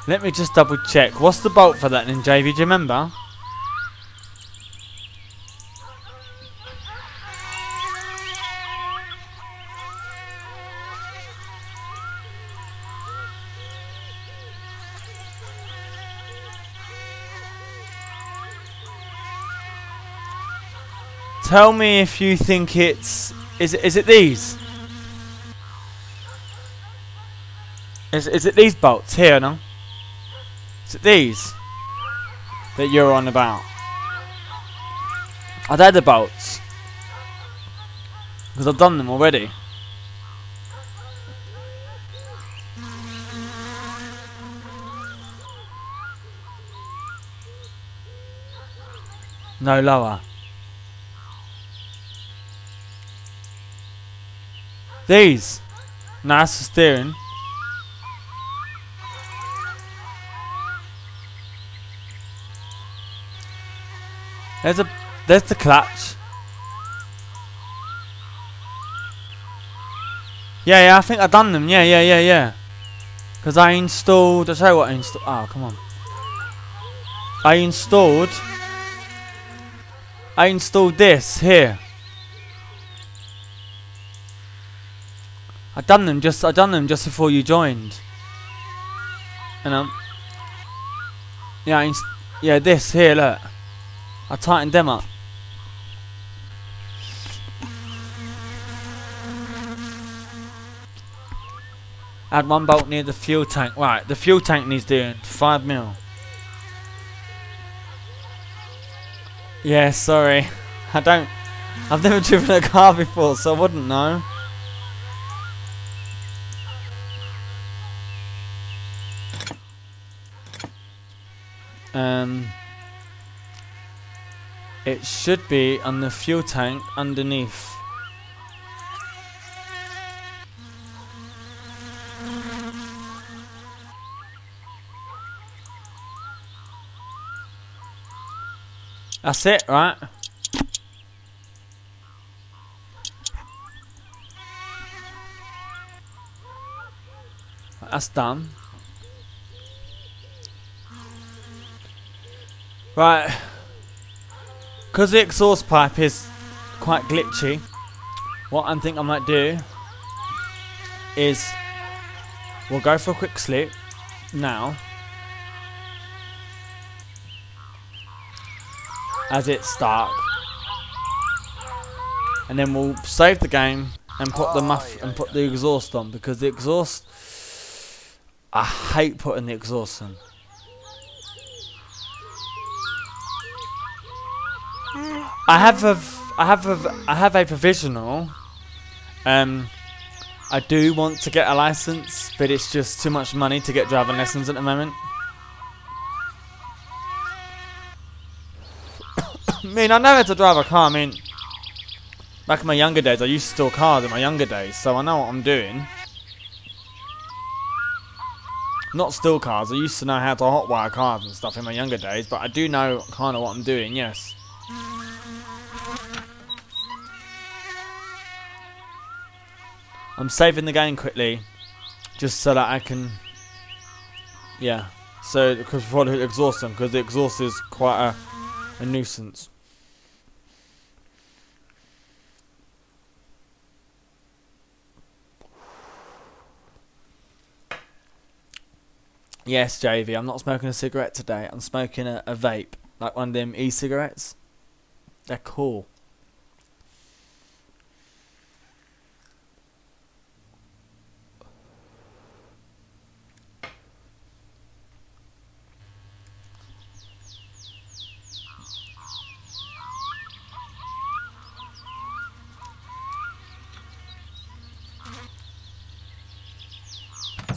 Let me just double check. What's the bolt for that then, JV? Do you remember? Tell me if you think it's... Is it these? Is it these bolts here, no? Is it these that you're on about? Are they the bolts? Because I've done them already. No lower. These. No, that's the steering. There's the clutch. Yeah, yeah, I think I've done them. Yeah. Because I installed... I'll show you what I installed. Oh, come on. I installed this here. I done them just before you joined. And yeah, this here, look. I tightened them up. Add one bolt near the fuel tank. Right, the fuel tank needs doing 5mm. Yeah, sorry. I've never driven a car before, so I wouldn't know. It should be on the fuel tank underneath. That's it, right? That's done. Right. Because the exhaust pipe is quite glitchy, what I think I might do is we'll go for a quick sleep now, as it's dark, and then we'll save the game and put the exhaust on, because the exhaust, I hate putting the exhaust on. I have a provisional. I do want to get a license, but it's just too much money to get driving lessons at the moment. I mean, I know how to drive a car. I mean, back in my younger days, I used to steal cars in my younger days, so I know what I'm doing. Not steal cars. I used to know how to hotwire cars and stuff in my younger days, but I do know kind of what I'm doing. Yes. I'm saving the game quickly, just so that I can, yeah, so, because before the exhaust on, because the exhaust is quite a nuisance. Yes, JV, I'm not smoking a cigarette today, I'm smoking a vape, like one of them e-cigarettes, they're cool.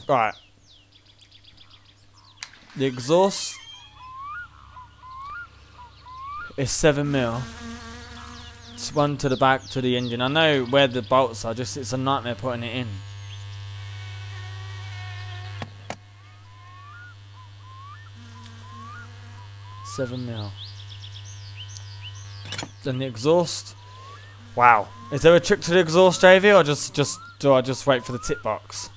Right, the exhaust is 7mm. It's one to the back to the engine. I know where the bolts are, just it's a nightmare putting it in. Seven mil. Then the exhaust. Wow, is there a trick to the exhaust, JV, or just do I just wait for the tip box?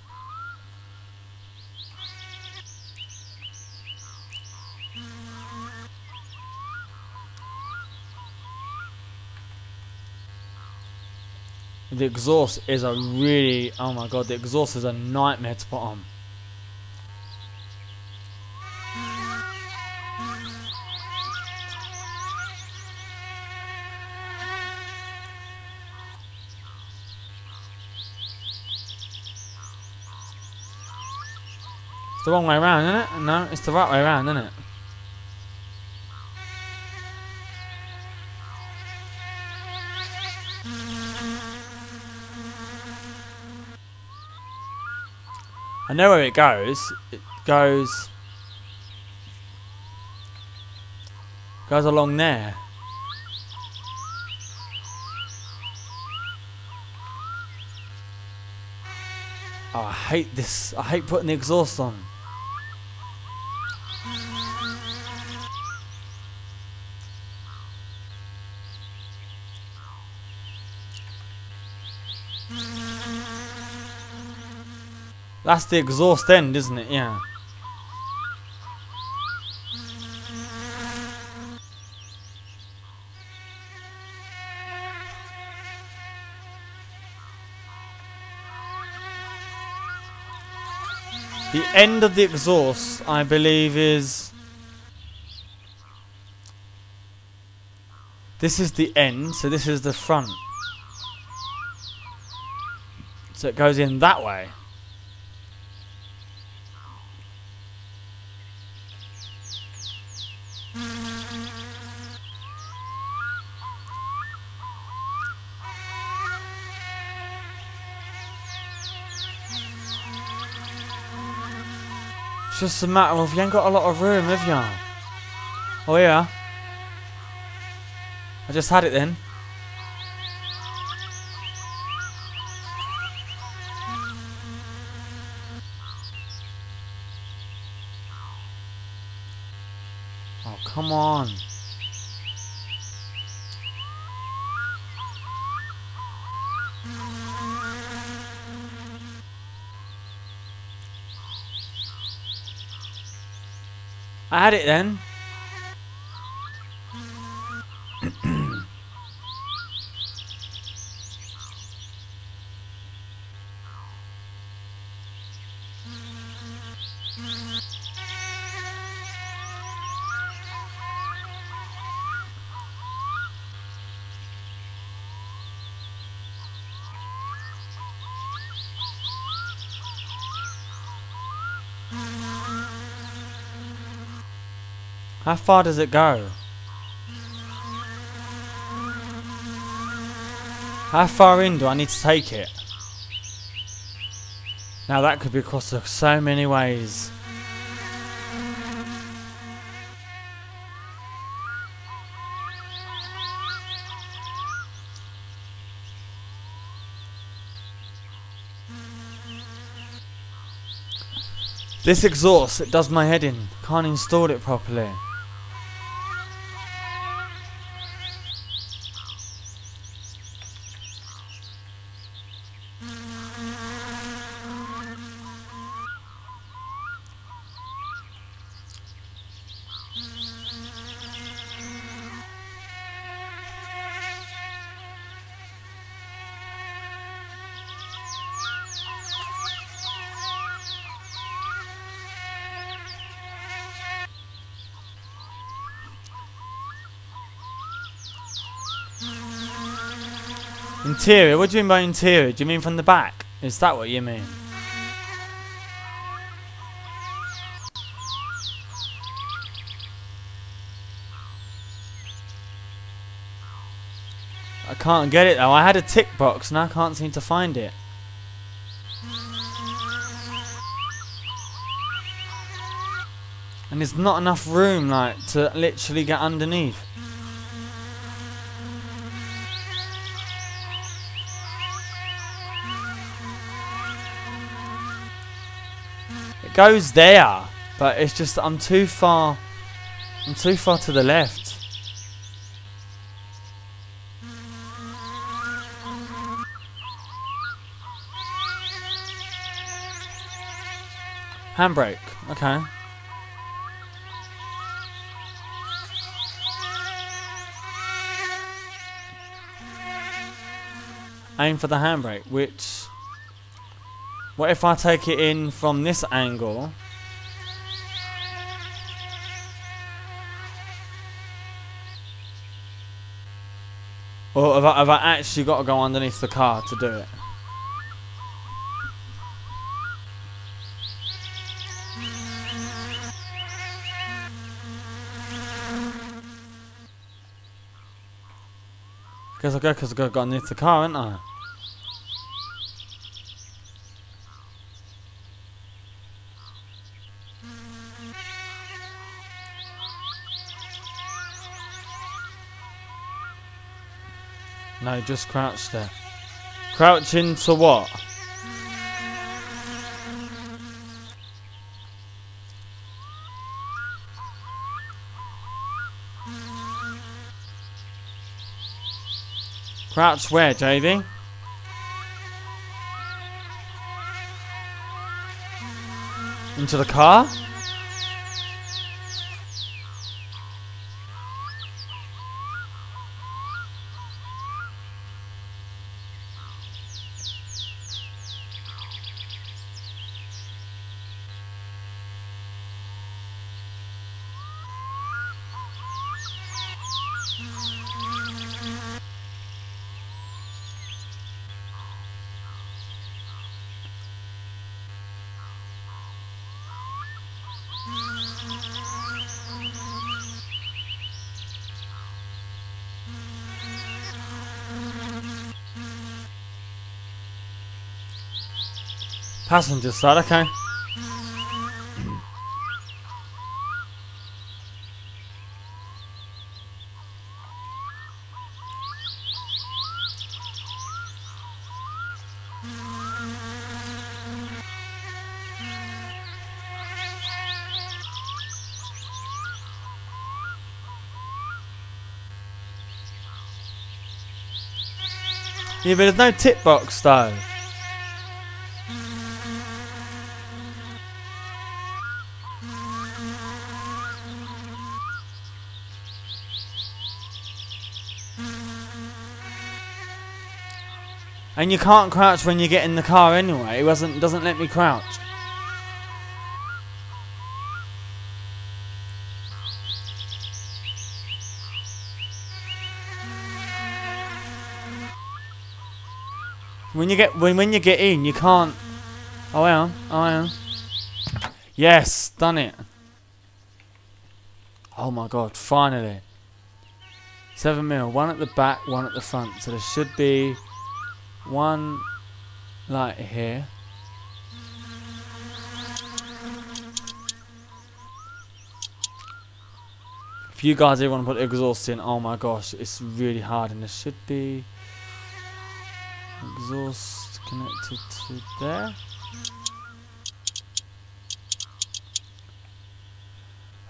The exhaust is a really, oh my god, the exhaust is a nightmare to put on. It's the wrong way around, isn't it? No, it's the right way around, isn't it? I know where it goes. It goes along there. Oh, I hate this. I hate putting the exhaust on. That's the exhaust end, isn't it? Yeah. The end of the exhaust, I believe, is... This is the end, so this is the front. So it goes in that way. It's just a matter of you ain't got a lot of room, have ya? Oh yeah. I just had it then. Oh come on. I had it then. How far does it go? How far in do I need to take it? Now that could be across so many ways. This exhaust, it does my head in. Can't install it properly. Interior? What do you mean by interior? Do you mean from the back? Is that what you mean? I can't get it though. I had a tick box and I can't seem to find it. And there's not enough room, like, to literally get underneath. Goes there, but it's just I'm too far to the left. Handbrake, okay. Aim for the handbrake, which... What if I take it in from this angle? Or have I actually got to go underneath the car to do it? Cause I need the car, ain't I? No, just crouch there. Crouch into what? Crouch where, JD? Into the car? Passenger side, okay. Yeah, but there's no tip box though. And you can't crouch when you get in the car anyway. It doesn't let me crouch. When you get in, you can't. Oh well, oh well. Yes, done it. Oh my god, finally. 7 mil, one at the back, one at the front. So there should be one light here. If you guys ever want to put exhaust in, oh my gosh, it's really hard. And there should be exhaust connected to there.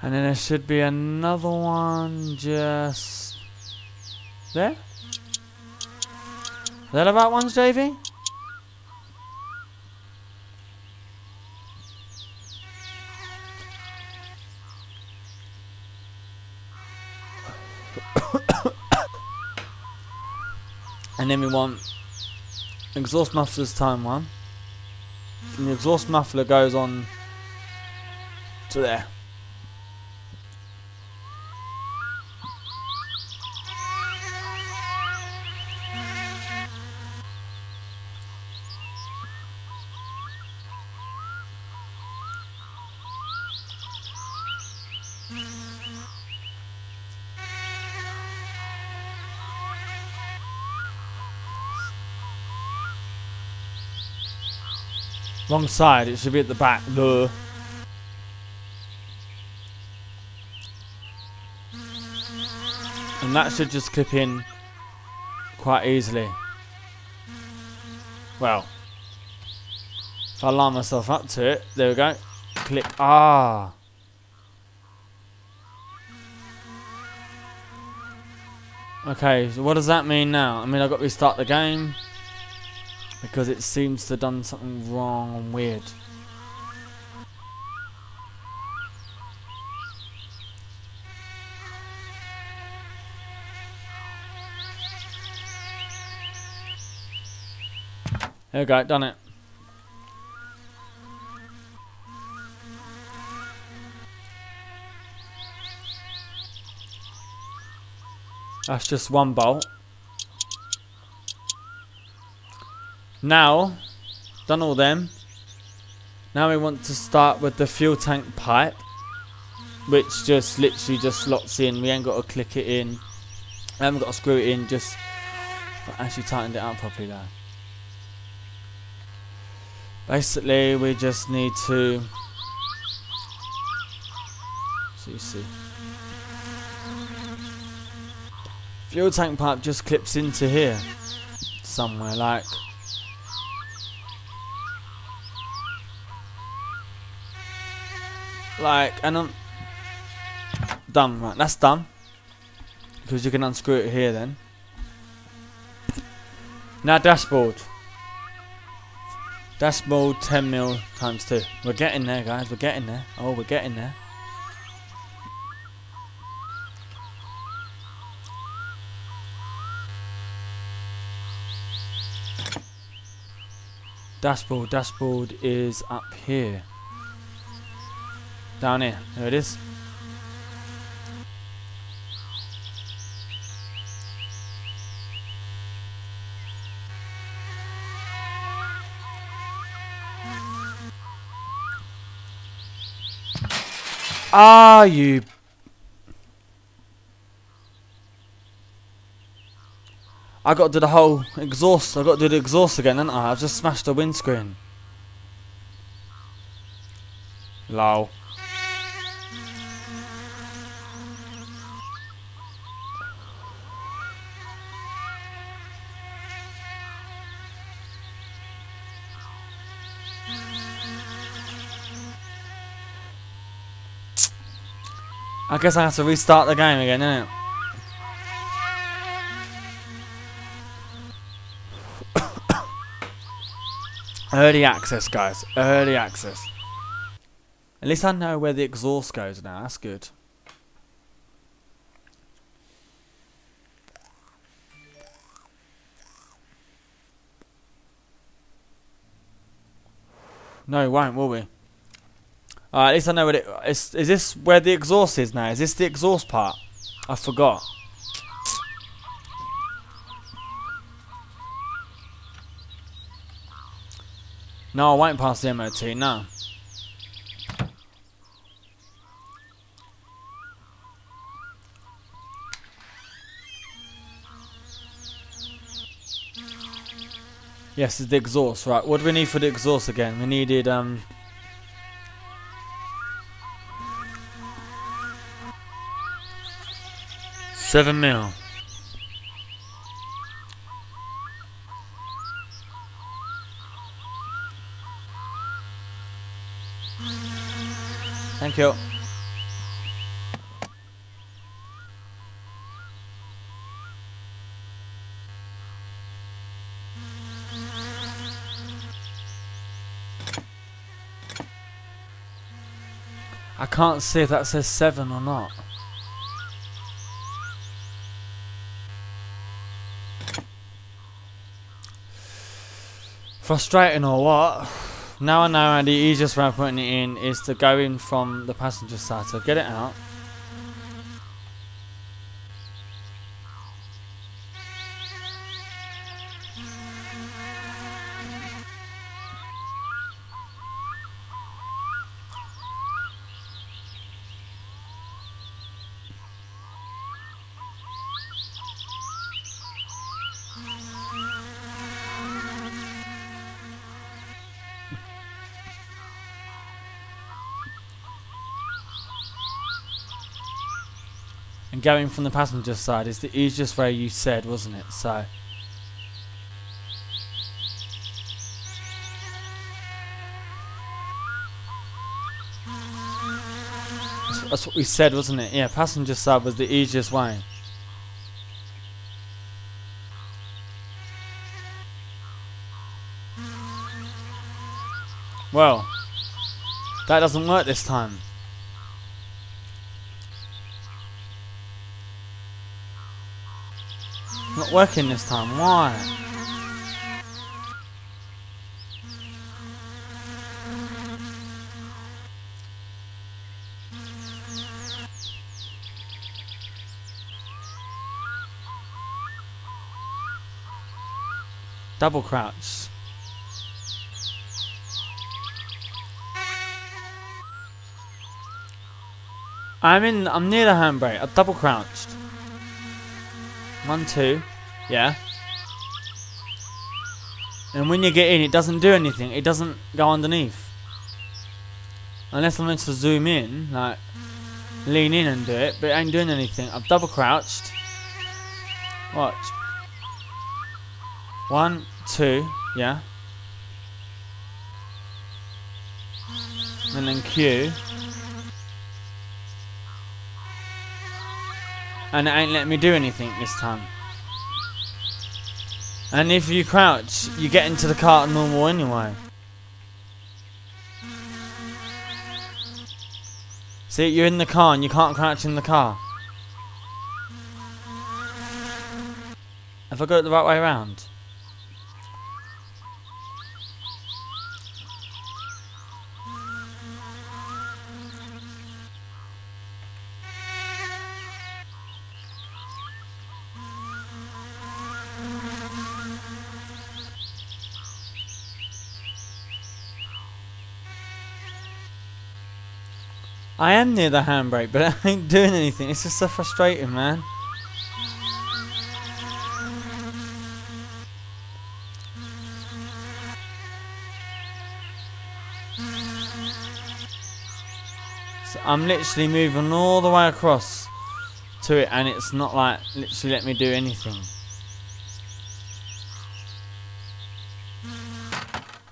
And then there should be another one just there. Is that about ones, JV? And then we want exhaust muffler's time one. And the exhaust muffler goes on to there. Wrong side, it should be at the back. Duh. And that should just clip in quite easily. Well, if I line myself up to it, there we go. Click. Ah. Okay, so what does that mean now? I mean, I've got to restart the game. Because it seems to have done something wrong and weird. There we go, done it. That's just one bolt. Now, done all them. Now we want to start with the fuel tank pipe, which just literally just slots in. We ain't got to click it in. I haven't got to screw it in. Just I actually tightened it up properly there. Basically, we just need to. So you see, fuel tank pipe just clips into here somewhere, like. And I'm done, right? That's done. Because you can unscrew it here then. Now dashboard. Dashboard 10 mil times 2. We're getting there, guys. We're getting there. Oh, we're getting there. Dashboard. Dashboard is up here. Down here, there it is. Are you? I got to do the whole exhaust. I got to do the exhaust again, didn't I? I've just smashed the windscreen. Lol. I guess I have to restart the game again, innit? Early access, guys. Early access. At least I know where the exhaust goes now. That's good. No, it won't, will we? At least I know what it is. Is this where the exhaust is now? Is this the exhaust part? I forgot. No, I won't pass the MOT, no. Yes, it's the exhaust. Right, what do we need for the exhaust again? We needed, $7 mil. Thank you. I can't see if that says 7 or not. Frustrating or what? Now I know the easiest way of putting it in is to go in from the passenger side, so get it out. And going from the passenger side is the easiest way, you said, wasn't it? So that's what we said, wasn't it? Yeah, passenger side was the easiest way. Well, that doesn't work this time. Not working this time, why? Double crouch. I'm near the handbrake. I double crouched. 1, 2. Yeah. And when you get in, it doesn't do anything. It doesn't go underneath. Unless I'm meant to zoom in, like, lean in and do it, but it ain't doing anything. I've double crouched. Watch. 1, 2, yeah. And then Q. And it ain't letting me do anything this time. And if you crouch, you get into the car at normal anyway. See, you're in the car and you can't crouch in the car. Have I got it the right way around? I am near the handbrake, but I ain't doing anything. It's just so frustrating, man. So I'm literally moving all the way across to it, and it's not like literally let me do anything.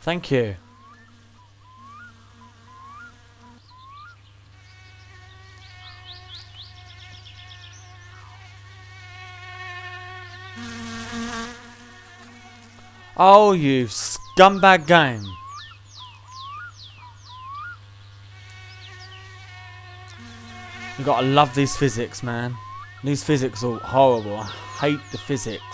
Thank you. Oh, you scumbag game. You gotta love these physics, man. These physics are horrible. I hate the physics.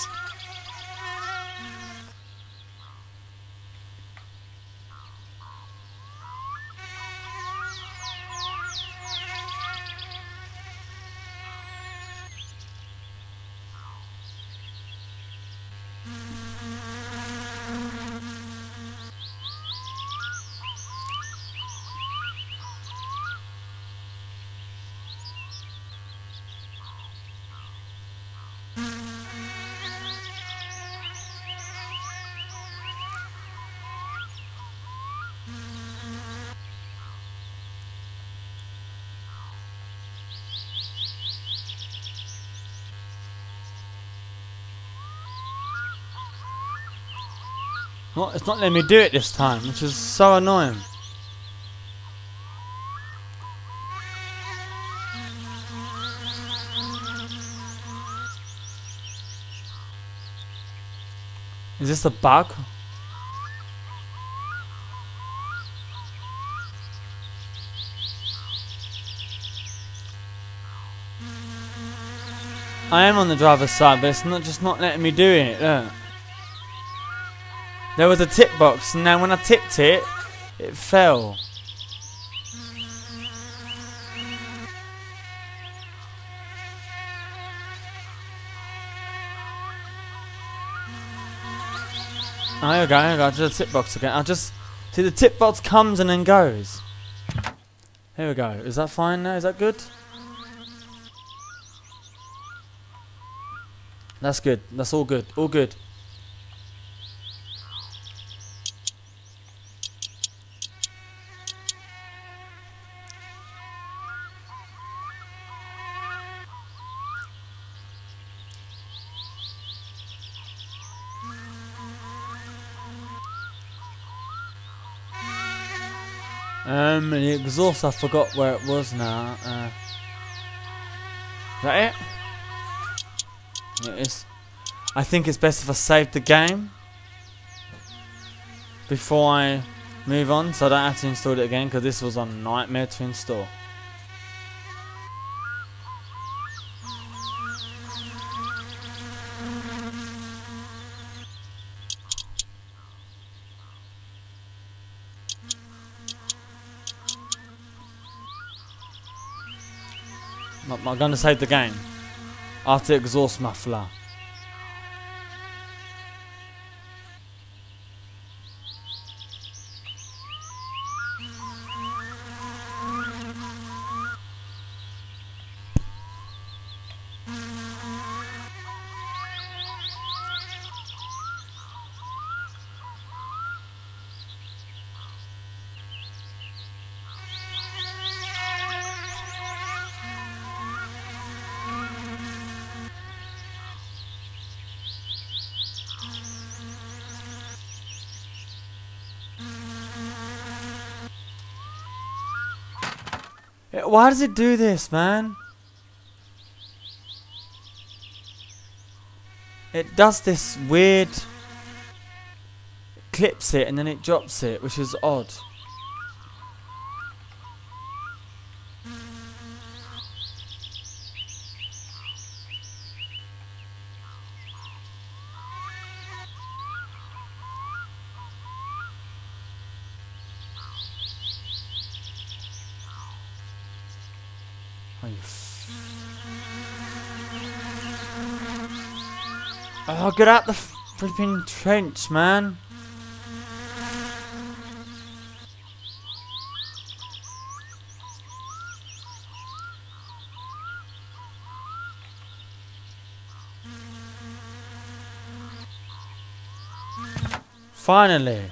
It's not letting me do it this time, which is so annoying. Is this a bug? I am on the driver's side, but it's not just not letting me do it. Look. There was a tip box, and now when I tipped it, it fell. Oh, here we go, to the tip box again. I just, see, the tip box comes and then goes. Here we go, is that fine now, is that good? That's good, that's all good, all good. And the exhaust, I forgot where it was now. Is that it? It is. I think it's best if I save the game before I move on, so I don't have to install it again, because this was a nightmare to install. I'm going to save the game after exhaust muffler. Why does it do this, man? It does this weird... It clips it and then it drops it, which is odd. Oh, get out the flipping trench, man. Finally.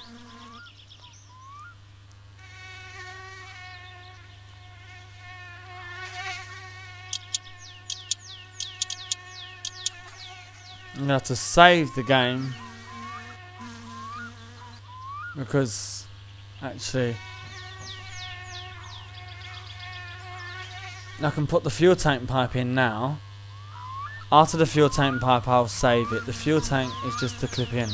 I'm gonna have to save the game because actually I can put the fuel tank pipe in now. After the fuel tank pipe I'll save it. The fuel tank is just to clip in.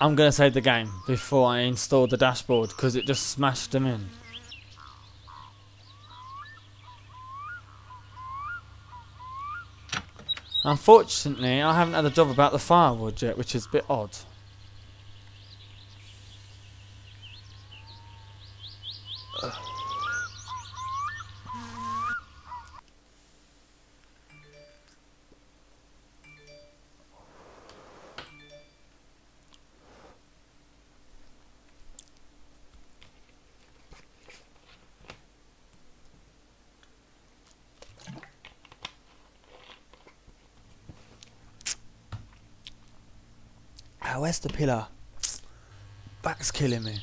I'm gonna save the game before I install the dashboard because it just smashed them in. Unfortunately, I haven't had a job about the firewood yet, which is a bit odd. Where's the pillar? Back's killing me.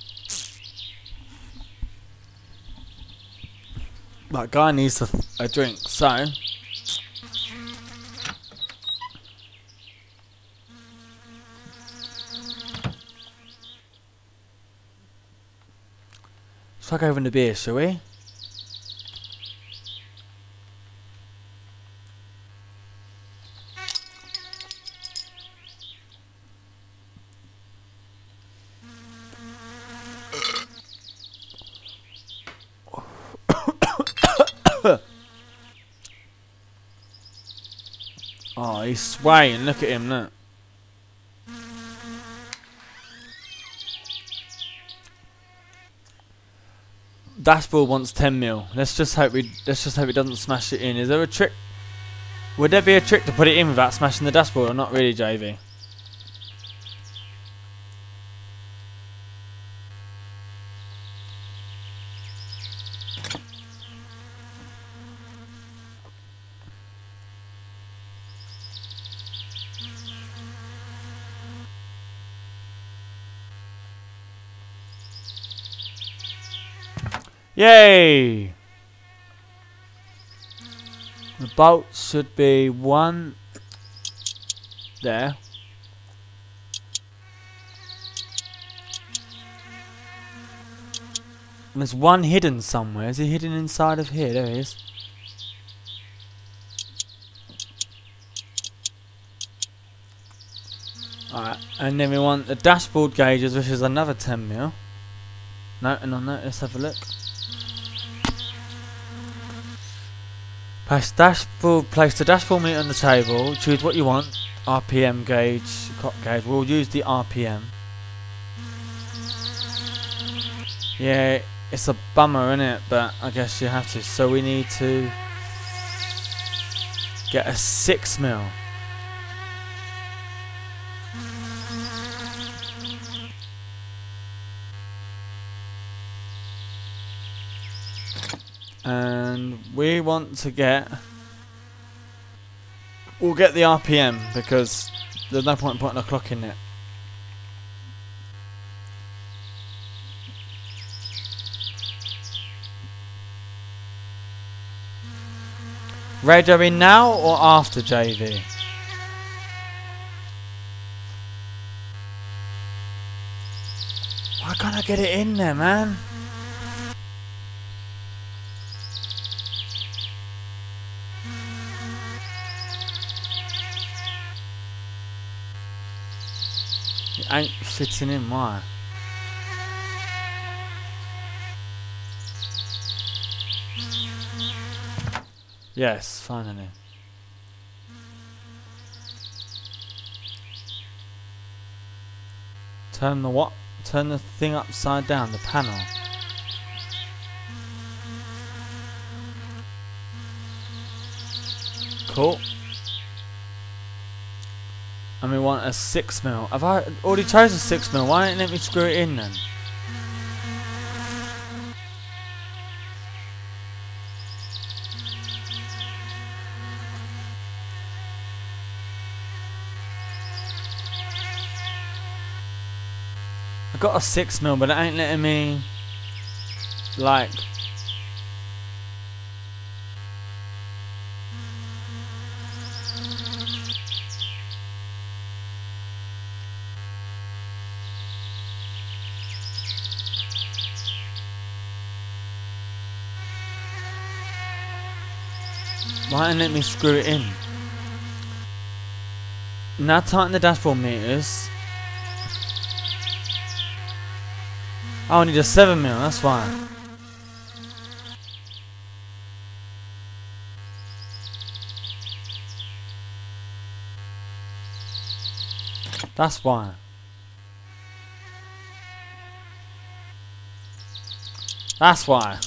That guy needs a drink, so... Chuck over the beer, shall we? Oh, he's swaying. Look at him, look. Dashboard wants 10 mil. Let's just hope it doesn't smash it in. Is there a trick? Would there be a trick to put it in without smashing the dashboard? Or not really, JV? Yay! The bolt should be one there. And there's one hidden somewhere. Is he hidden inside of here? There he is. Alright, and then we want the dashboard gauges, which is another 10 mil. No, and on that, let's have a look. Place the dashboard meter on the table, choose what you want, RPM gauge, clock gauge, we'll use the RPM. Yeah, it's a bummer, isn't it? But I guess you have to. So we need to get a 6 mil. And we want to get... We'll get the RPM because there's no point in putting a clock in it. Radio in now or after JV? Why can't I get it in there, man? It ain't fitting in, why? Yes, finally. Turn the what? Turn the thing upside down, the panel. Cool. And we want a 6mm. Have I already chosen 6mm? Why didn't it let me screw it in then? Got a 6mm, but it ain't letting me like why didn't let me screw it in? Now tighten the dashboard meters. I need a 7mm, that's fine. That's fine. That's why.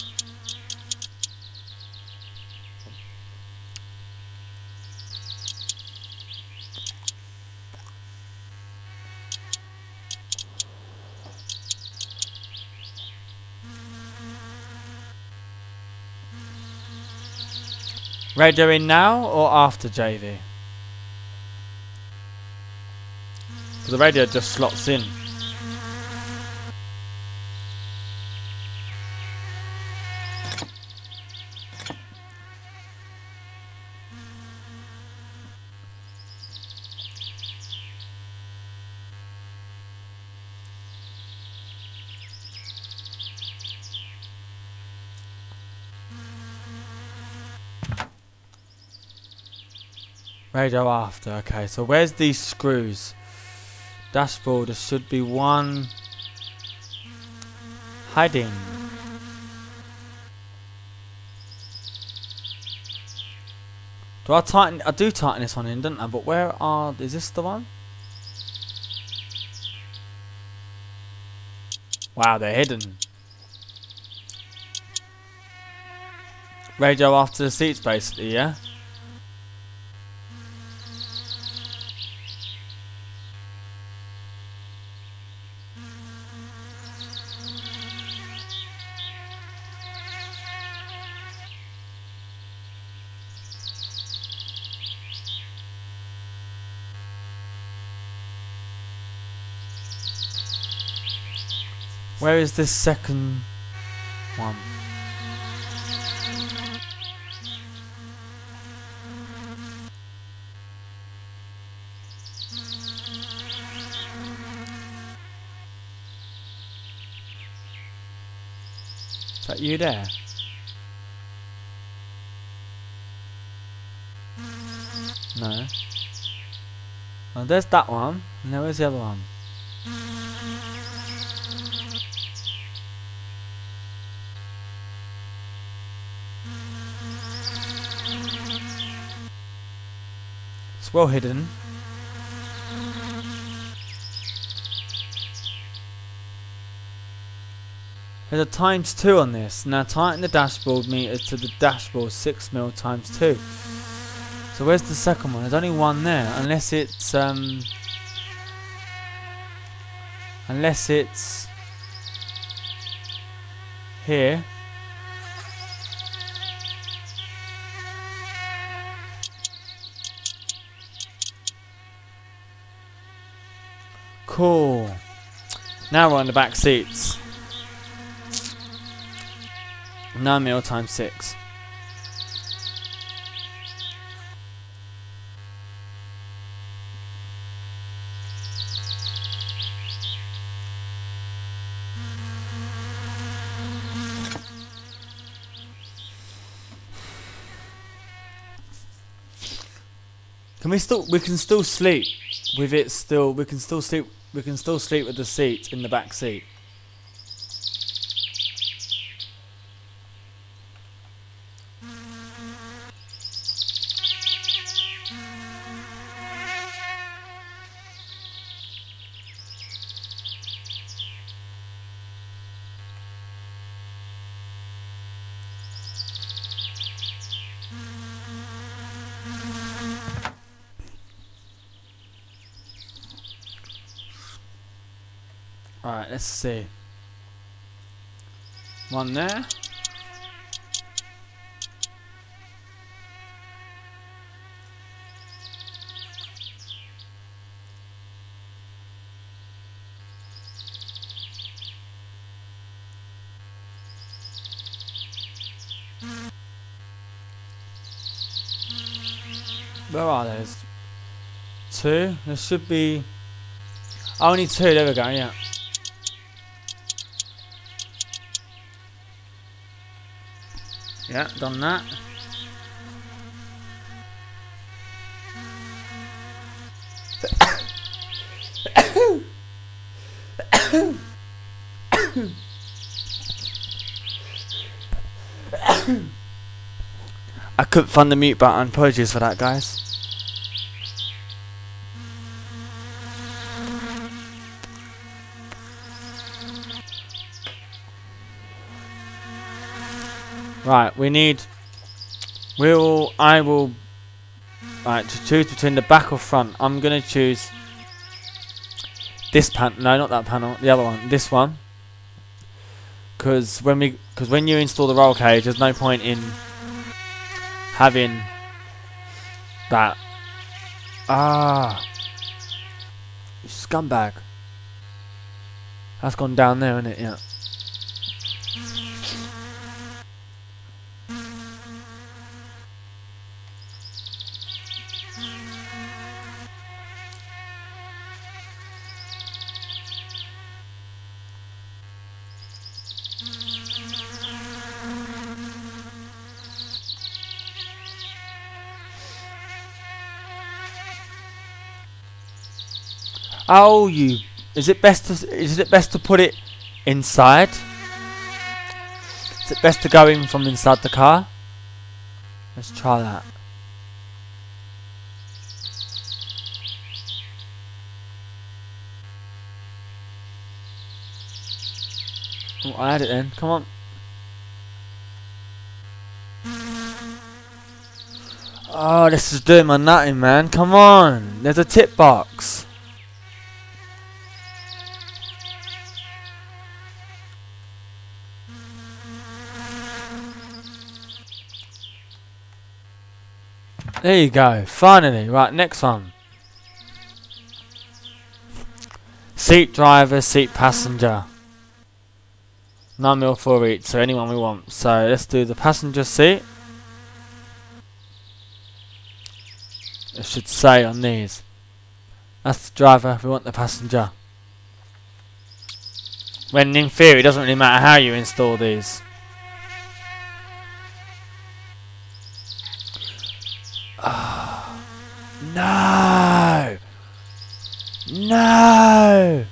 Radio in now or after JV? Because the radio just slots in. Radio after, okay, so where's these screws? Dashboard, there should be one hiding. Do I tighten? I do tighten this one in, don't I? But where are, is this the one? Wow, they're hidden. Radio after the seats basically, yeah? Where is this second one? Is that you there? No. Well, there's that one, and there is the other one. Well hidden. There's a ×2 on this. Now tighten the dashboard meters to the dashboard, 6mm ×2. So where's the second one? There's only one there, unless it's here. Cool. Now we're on the back seats. 9mm ×6. We can still sleep with it still. We can still sleep with the seat in the back seat. Alright, let's see. One there. Where are those? Two? There should be... only two, there we go, yeah. Yeah, done that. I couldn't find the mute button. Apologies for that, guys. Right, we need. I will. Right, to choose between the back or front. I'm gonna choose this panel. No, not that panel. The other one. This one. Because when you install the roll cage, there's no point in having that. Ah, you scumbag. That's gone down there, isn't it? Yeah. Oh, you! Is it best to put it inside? Is it best to go in from inside the car? Let's try that. Oh, I had it then. Come on. Oh, this is doing my nutting, man. Come on. There's a tip box. There you go, finally. Right, next one. Seat driver, seat passenger. 9mm for each, so anyone we want. So let's do the passenger seat. It should say on these. That's the driver, we want the passenger. When in theory, it doesn't really matter how you install these. Oh, no! No!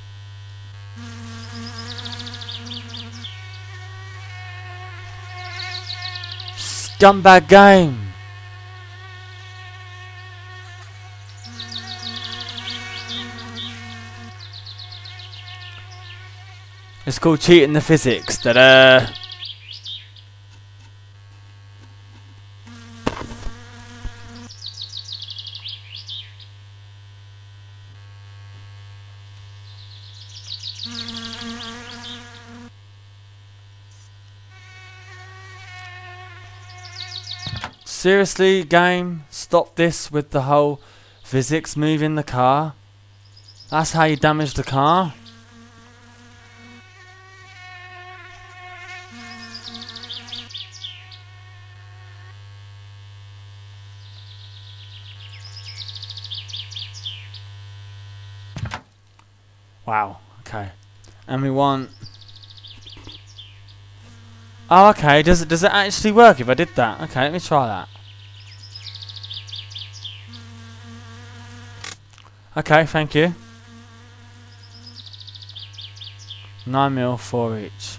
Scumbag game! It's called cheating the physics. Ta-da! Seriously, game, stop this with the whole physics moving the car. That's how you damage the car. Wow, okay. And we want... oh, okay. Does it actually work if I did that? Okay, let me try that. Okay, thank you. 9mm for each.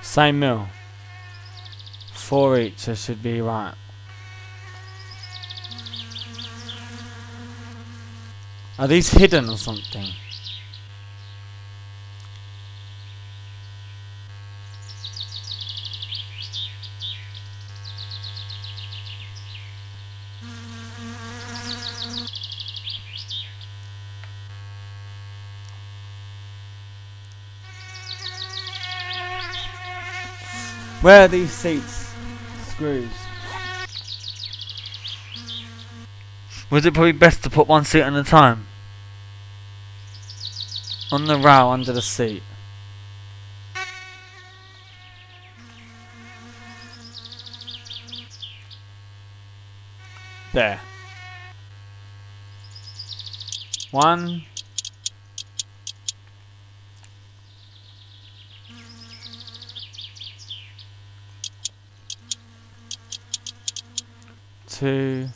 Same mill. 4 each, this should be right. Are these hidden or something? Where are these seats? Screws. Was it probably best to put one seat at a time? On the rail under the seat. There. 1. Two,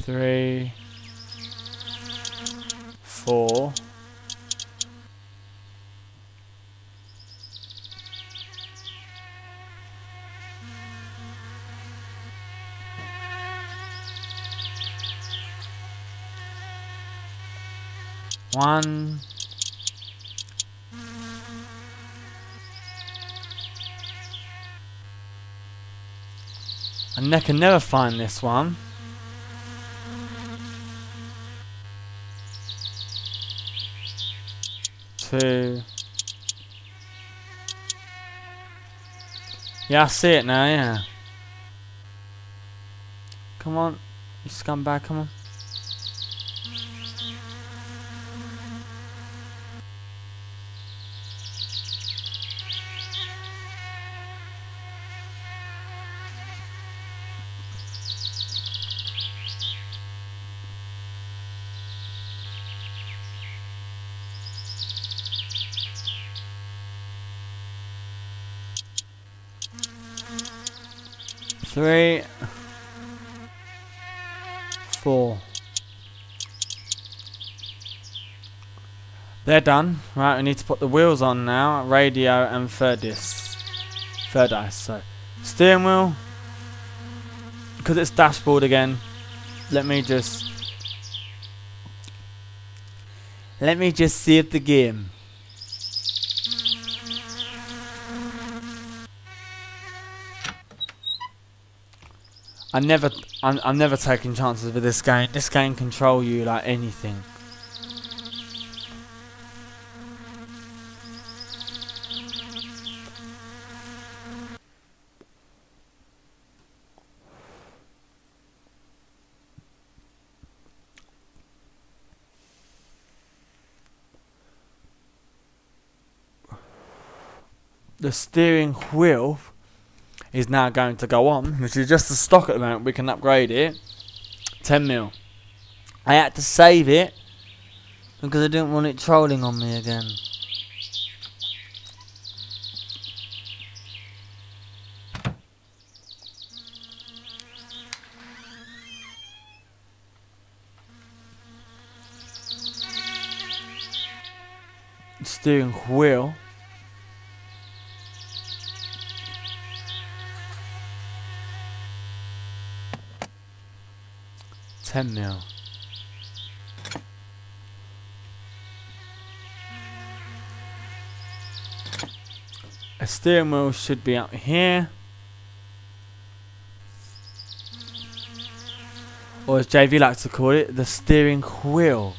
three, four, one. And I can never find this one. Two. Yeah, I see it now, yeah. Come on, you scumbag, come on. Three, four. They're done. Right, we need to put the wheels on now. Radio and third disc. So, steering wheel. Because it's dashboard again. Let me just save the game. I'm never taking chances with this game. This game control you like anything. The steering wheel is now going to go on, which is just the stock at the moment. We can upgrade it. 10mm. I had to save it because I didn't want it trolling on me again. Steering wheel. $10 mil. A steering wheel should be up here. Or as JV likes to call it, the steering wheel.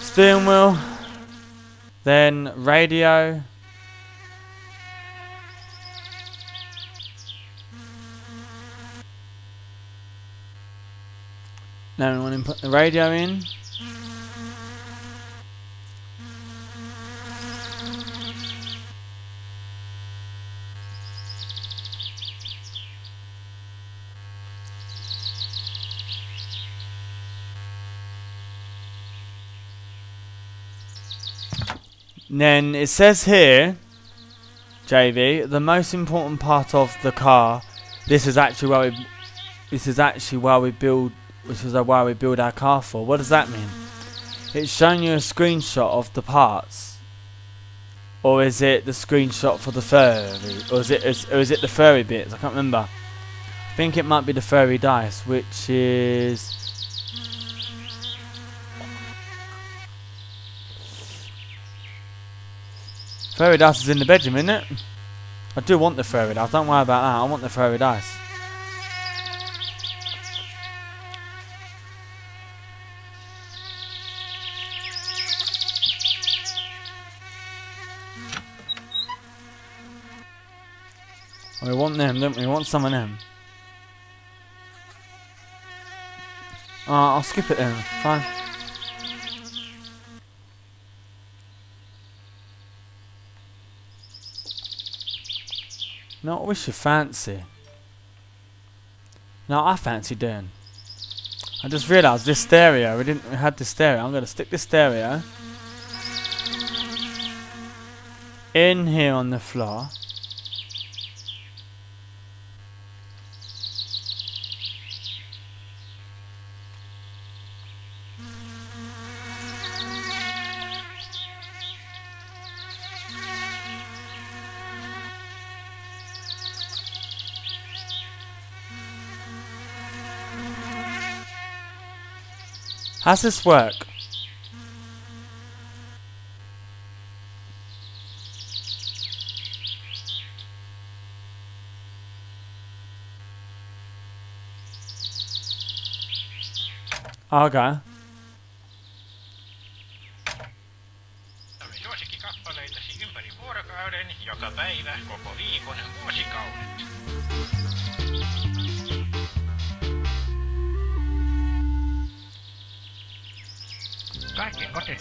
Steering wheel, then radio, now we want to put the radio in, And then it says here, JV, the most important part of the car. This is actually why we build our car for. What does that mean? It's showing you a screenshot of the parts. Or is it the screenshot for the furry? Or is it the furry bits? I can't remember. I think it might be the furry dice, which is... furry dice is in the bedroom, isn't it? I do want the furry dice. Don't worry about that. I want the furry dice. We want them, don't we? We want some of them. I'll skip it then. Fine. Not what we should fancy. No, I fancy doing. I just realised this stereo. We had this stereo. I'm gonna stick this stereo in here on the floor. How's this work? Okay.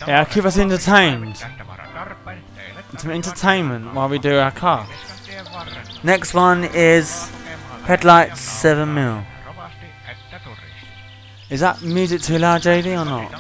Yeah, keep us entertained. Some entertainment while we do our car. Next one is headlights 7mm. Is that music too loud, JD, or not?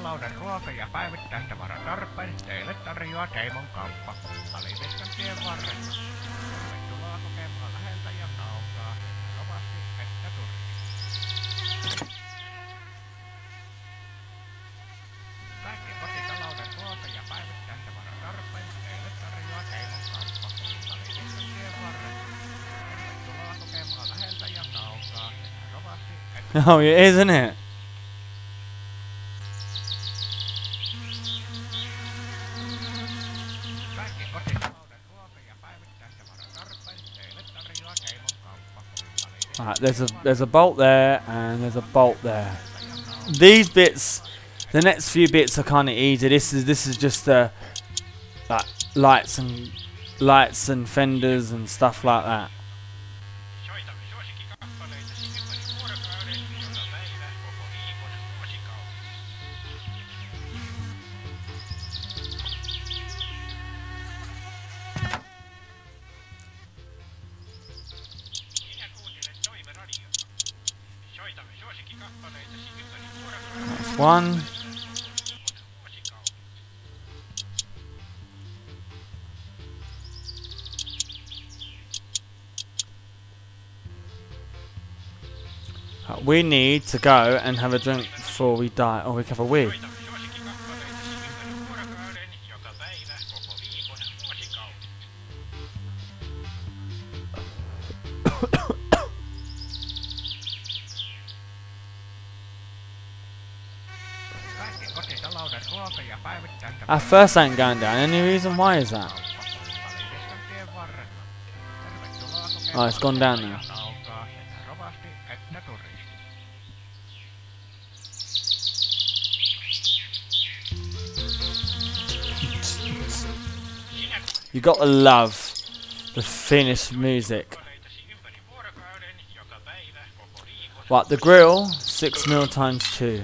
Oh, it is, isn't it? Alright, there's a bolt there and there's a bolt there. These bits, the next few bits are kind of easy. This is just the like lights and fenders and stuff like that. One. We need to go and have a drink before we die, or we have a wee. Our first ain't going down. Any reason why is that? Oh, it's gone down now. You gotta love the Finnish music. Right, the grill, 6mm × 2.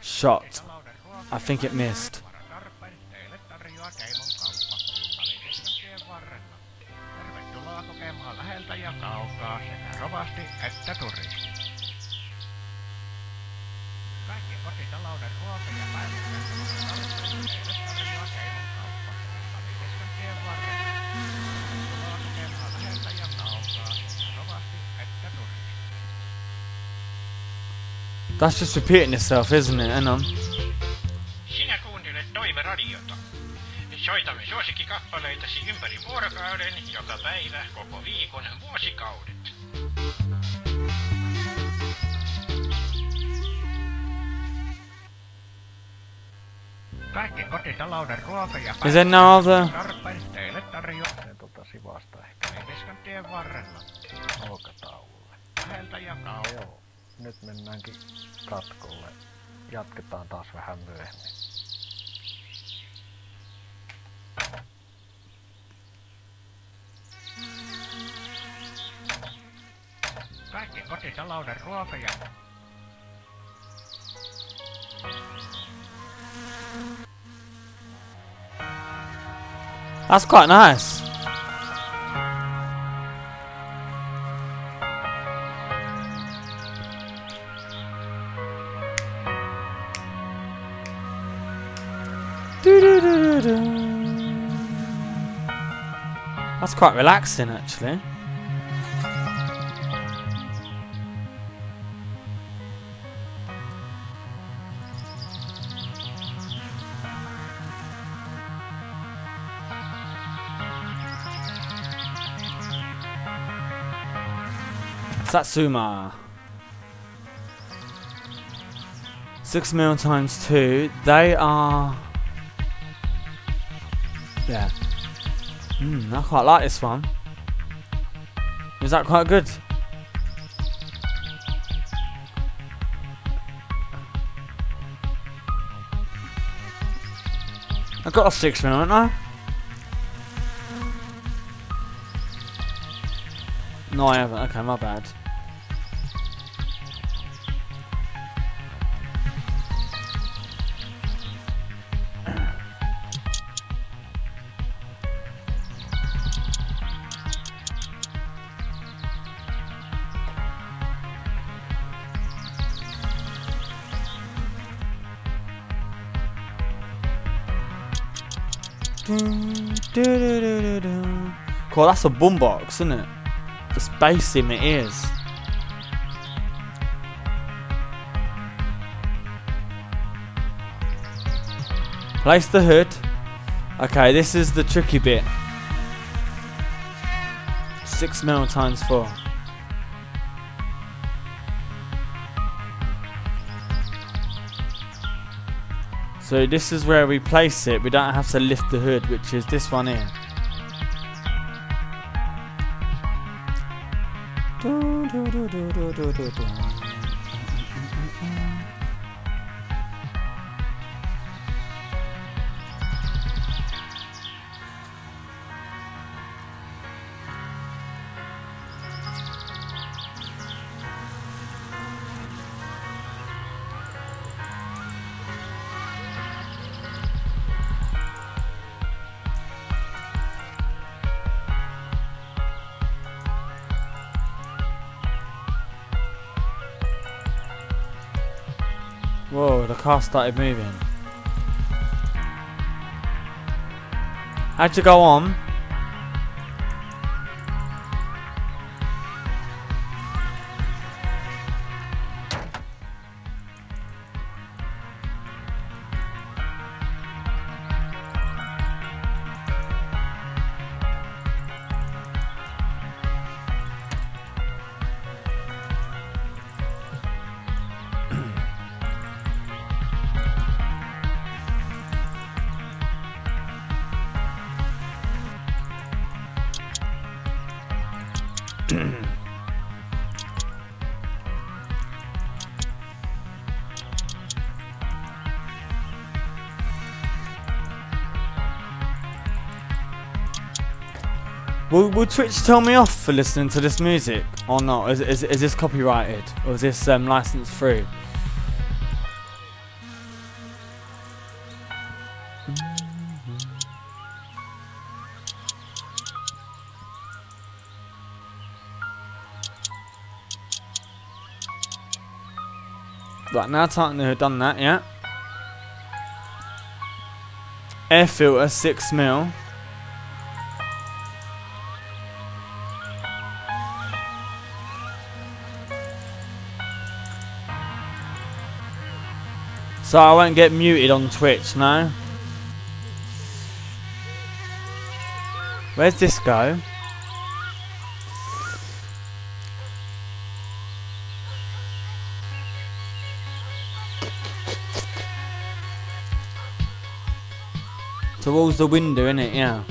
Shot. I think it missed. That's just repeating itself, isn't it? Hang on. Sinä kuuntelet toiveradiota. Soitamme suosikkikappaleitasi ympäri vuorokauden, joka päivä, koko viikon, vuosikaudet. Kaikki kotisaloudan ruoka ja päivä tarpeen teille tarjoamme sivasta ehkä Eliskanteen varrella olkataululle. Läheltä jakaa. Joo. Nyt mennäänkin katkolle. Jatketaan taas vähän myöhemmin. Kaikki kotisaloudan ruoka ja... That's quite nice. That's quite relaxing, actually. Satsuma. 6 mil times 2. They are... Yeah. I quite like this one. Is that quite good? I got a 6 mil, haven't I? No, I haven't. Okay, my bad. Cool, that's a boombox, isn't it? The space in it is. Place the hood. Okay, this is the tricky bit. 6 mil times 4. So this is where we place it. We don't have to lift the hood, which is this one here. Whoa, the car started moving. How'd you go on? Will Twitch tell me off for listening to this music or not? Is this copyrighted or is this licensed free? Right now, Titan have done that, yeah. Air filter 6 mil. so I won't get muted on Twitch now. Where's this go? Towards the window, innit? Yeah.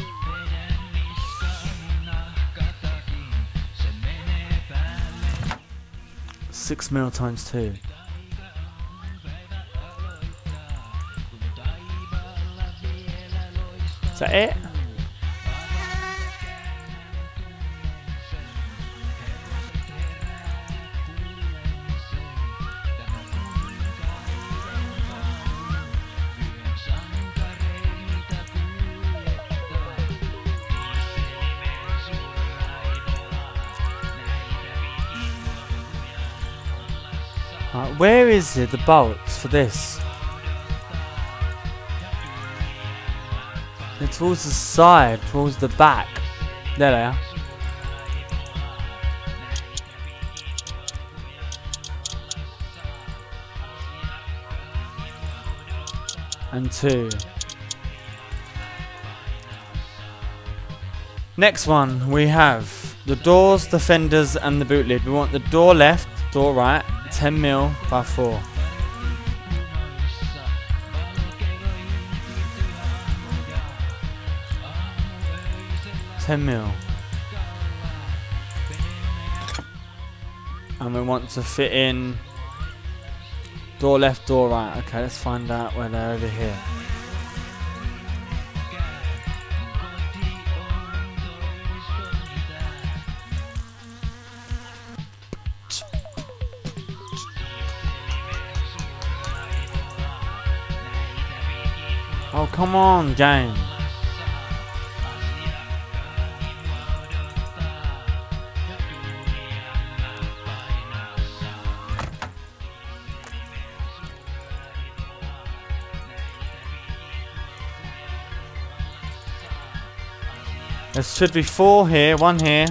$6 mil × 2. Is that it? Where is it, the bolts for this? It's towards the side, towards the back. There they are. And 2. Next one, we have the doors, the fenders, and the boot lid. We want the door left, door right. 10 mil × 4. And we want to fit in door left, door right. Okay, let's find out where they're over here. Oh, come on, game. There should be 4 here, 1 here.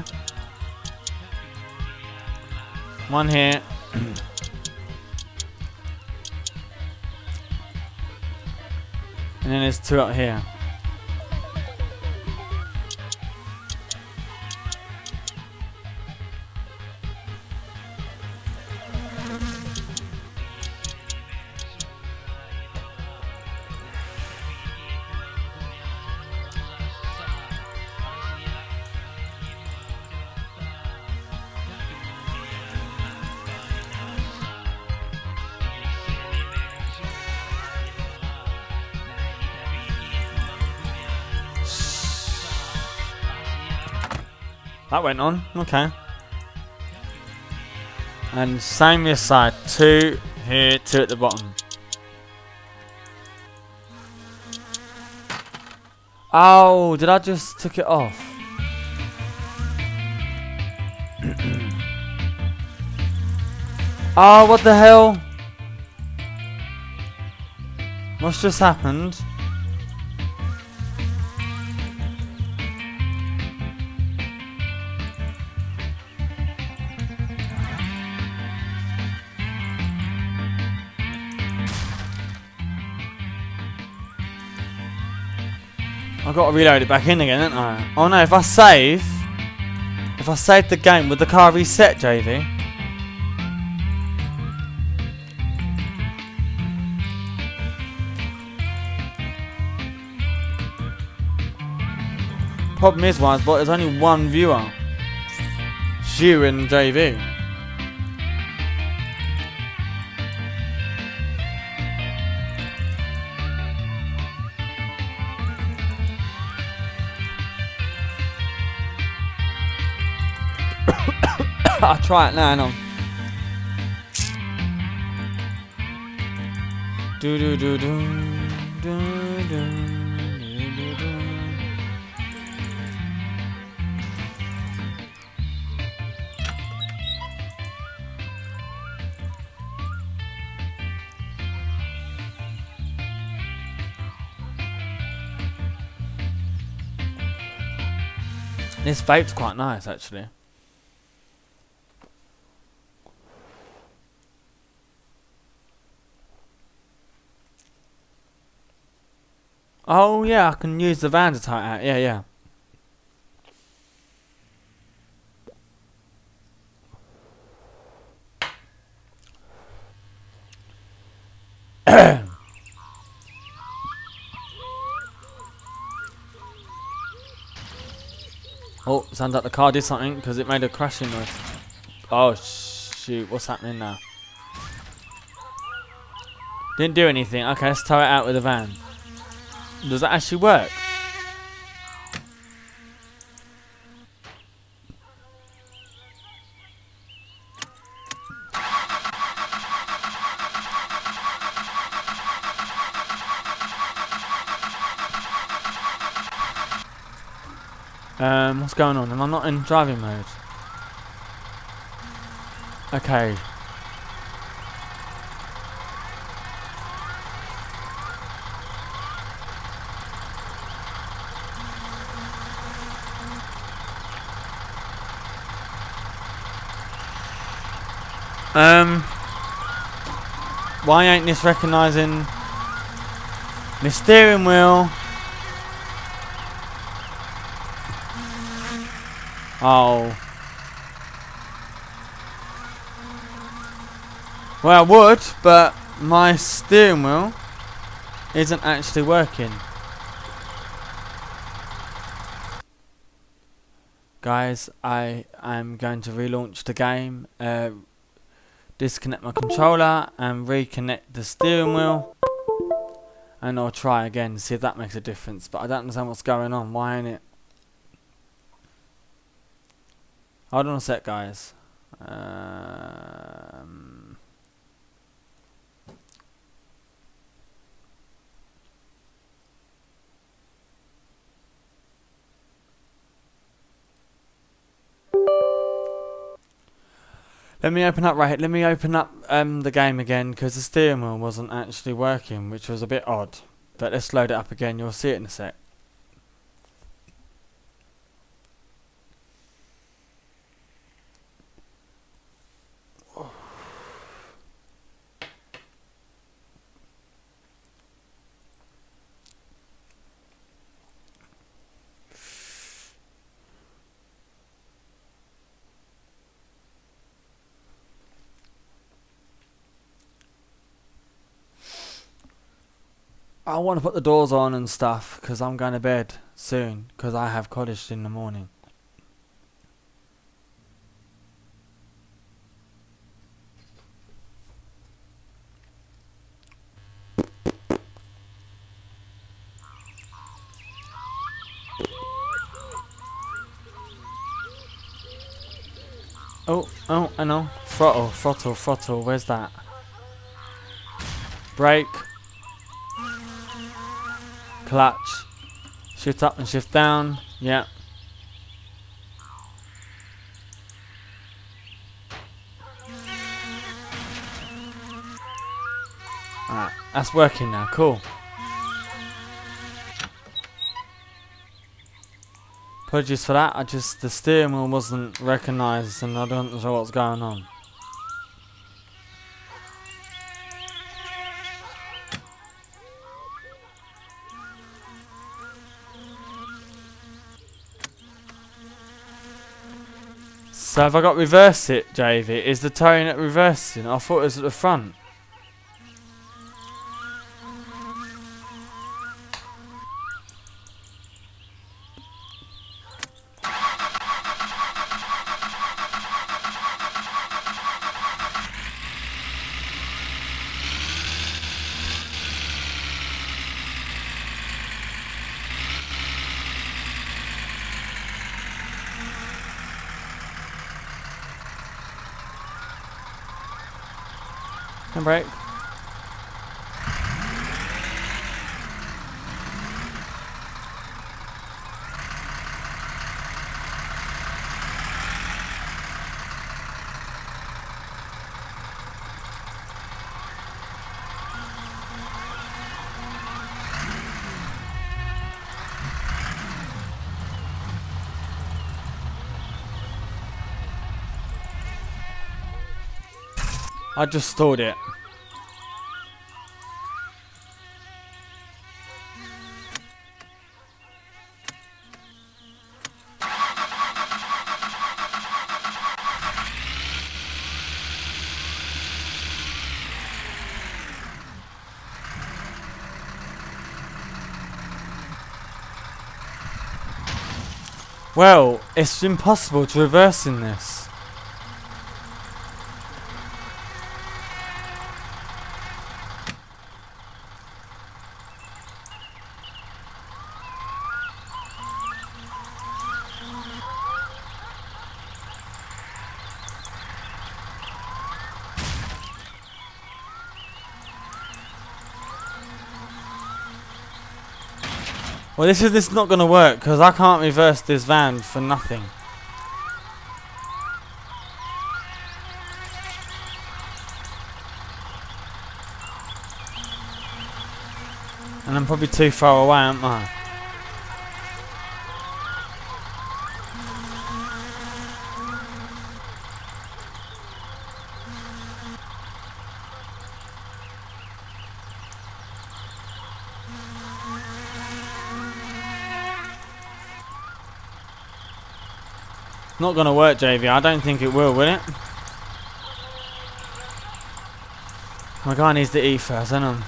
1 here. And then there's 2 up here. That went on, okay. And same this side, 2 here, 2 at the bottom. Oh, did I just took it off? Oh, what the hell? What's just happened? I've got to reload it back in again, haven't I? Oh no, if I save the game, would the car reset, JV? Problem is, Wise, but there's only 1 viewer. It's you and JV. I'll try it now, hang on. Do do do do do do do do. This vape's quite nice actually. Oh yeah, I can use the van to tie out. Yeah, yeah. Oh, sounds like the car did something because it made a crashing noise. Oh shoot, what's happening now? Didn't do anything. Okay, let's tow it out with the van. Does that actually work? What's going on? And I'm not in driving mode. Okay. Why ain't this recognising the steering wheel? Oh. Well, I would, but my steering wheel isn't actually working. Guys, I am going to relaunch the game, disconnect my controller and reconnect the steering wheel. And I'll try again to see if that makes a difference, but I don't understand what's going on. Why ain't it? Hold on a sec, guys. Let me open up right. Let me open up the game again because the steering wheel wasn't actually working, which was a bit odd. But let's load it up again. You'll see it in a sec. I want to put the doors on and stuff because I'm going to bed soon because I have college in the morning. Oh, oh, I know. Throttle, throttle, throttle. Where's that? Brake. Clutch, shift up and shift down, yeah. Alright, that's working now, cool. Apologies for that, the steering wheel wasn't recognised and I don't know what's going on. So have I got reverse it, JV? Is the towing at reversing? I thought it was at the front. Right. I just stored it. Well, it's impossible to reverse in this. Well, this is not going to work because I can't reverse this van for nothing. And I'm probably too far away, aren't I? Not gonna work, JV. I don't think it will it? My guy needs to eat first, hang on.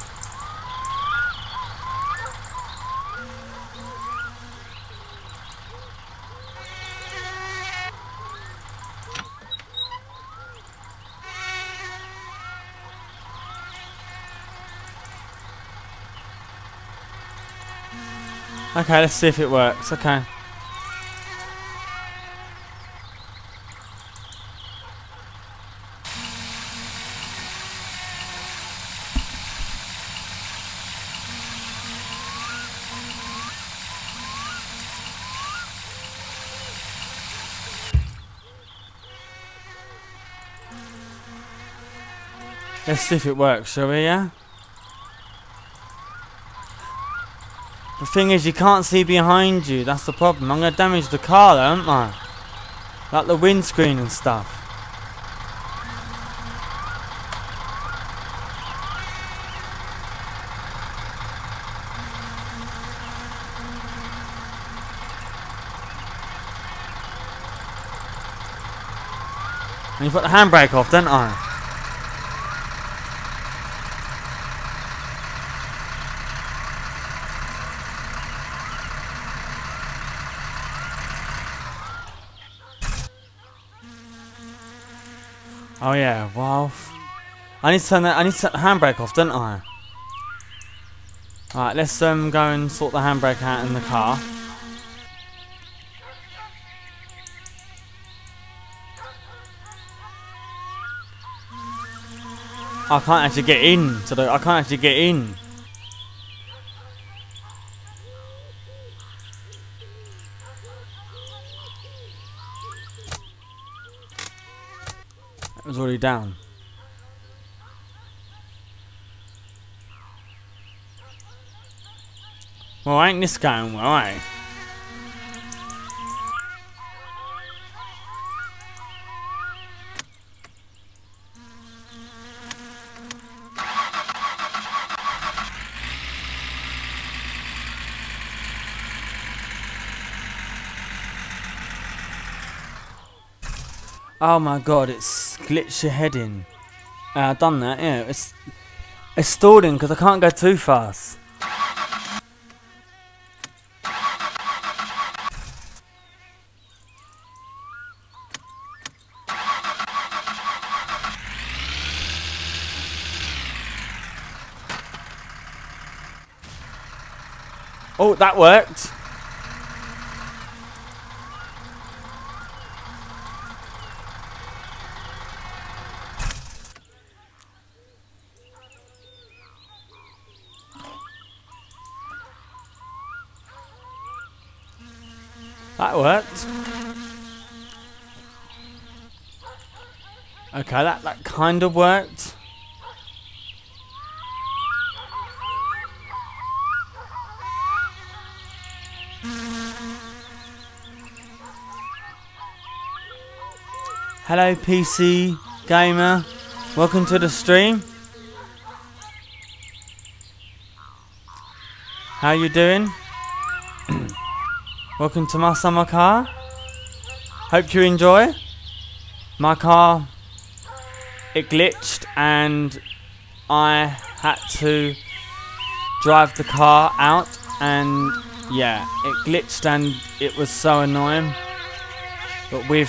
Okay, let's see if it works. Okay. Let's see if it works, shall we, yeah? The thing is, you can't see behind you, that's the problem. I'm going to damage the car, though, aren't I? Like the windscreen and stuff. And you've got the handbrake off, don't I? Oh yeah, well, I need to turn that. I need to set the handbrake off, don't I? Alright, let's go and sort the handbrake out in the car. I can't actually get in. I can't actually get in. It was already down. Well, ain't this going well, eh? Oh my god, it's glitched your head in. I've done that, yeah. It's stalled in because I can't go too fast. Oh, that worked. That worked. Okay, that kind of worked. Hello, PC gamer. Welcome to the stream. How you doing? Welcome to My Summer Car. Hope you enjoy. My car, it glitched and I had to drive the car out and yeah, it glitched and it was so annoying. But we've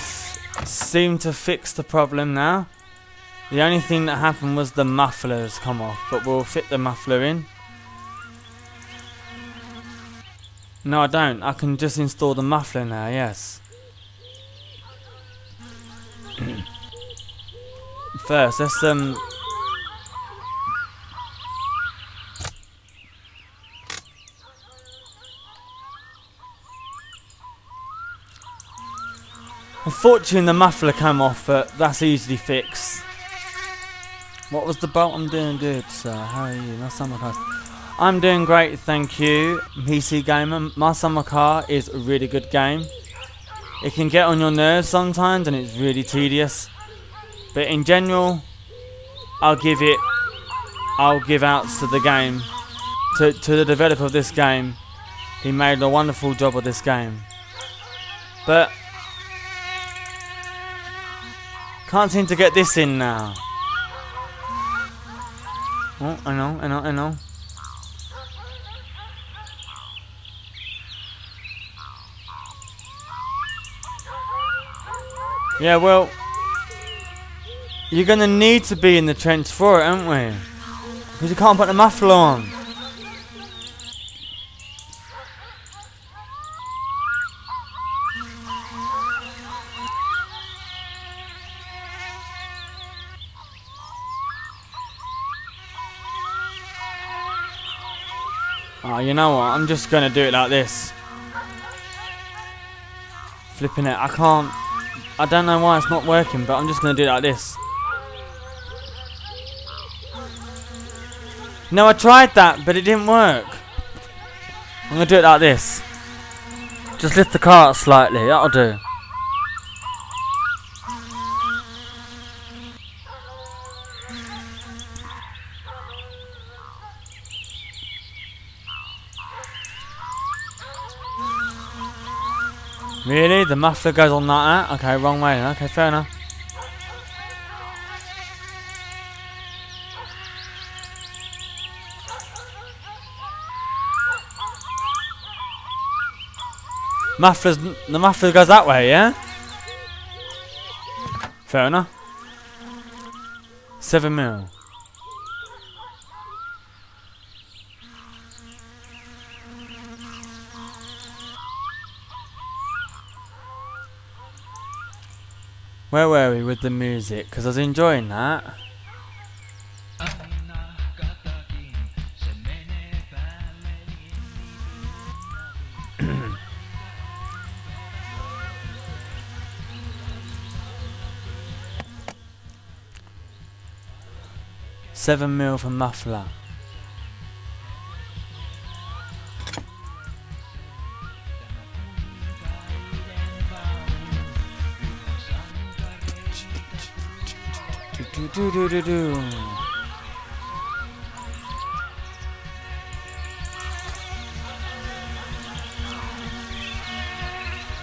seemed to fix the problem now. The only thing that happened was the muffler's come off, but we'll fit the muffler in. No, I don't. I can just install the muffler now, yes. First, let's unfortunately the muffler came off, but that's easily fixed. What was the bolt? I'm doing good, sir. How are you? My Summer Car. I'm doing great, thank you, PC Gamer. My Summer Car is a really good game. It can get on your nerves sometimes and it's really tedious. But in general, I'll give outs to the game. To the developer of this game. He made a wonderful job of this game. But can't seem to get this in now. Oh, I know. Yeah, well, you're gonna need to be in the trench for it, aren't we? Because you can't put the muffler on. Oh, you know what? I'm just gonna do it like this. Flipping it. I can't. I don't know why it's not working, but I'm just gonna do it like this. No, I tried that, but it didn't work. I'm gonna do it like this. Just lift the car up slightly. That'll do. Really? The muffler goes on like that? Okay, wrong way. Okay, fair enough. The muffler goes that way, yeah? Fair enough. 7mm. Where were we with the music? Because I was enjoying that. Seven mil for muffler.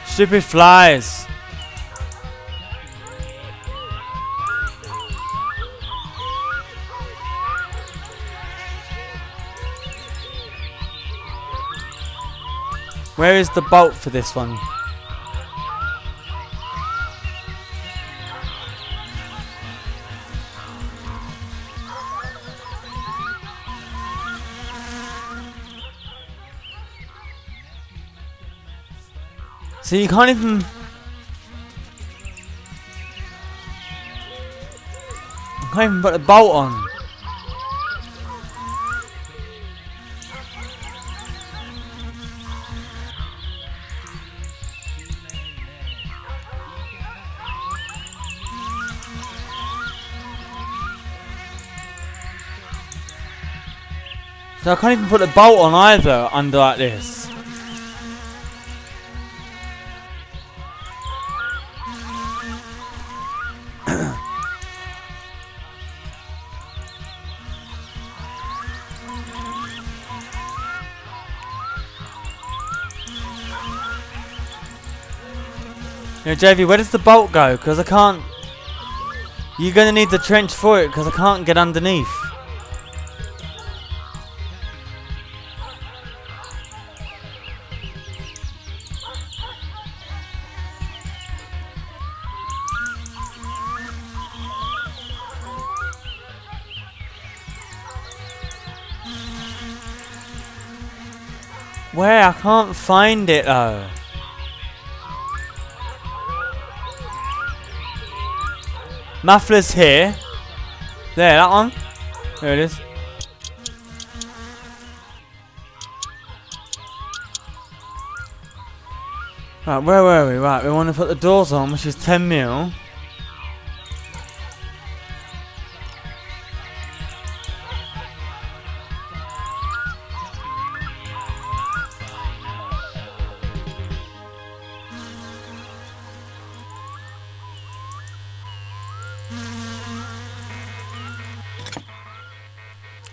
Stupid flies. Where is the bolt for this one? So you can't even... I can't even put a bolt on. So I can't even put a bolt on either under like this. You know, JV, where does the bolt go? Because I can't... You're going to need the trench for it, because I can't get underneath. Where? I can't find it though. Muffler's here. There, that one. There it is. Right, where were we? Right, we want to put the doors on, which is 10 mil.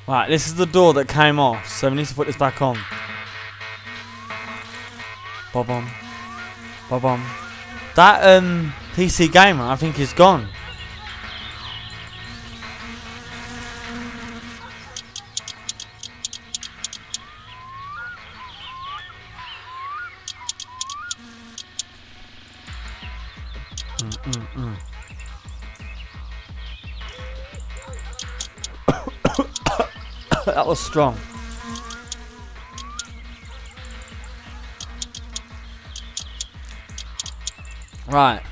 Right, this is the door that came off, so we need to put this back on. Bob-omb. Bob-omb. That PC Gamer, I think, is gone. That was strong. Right.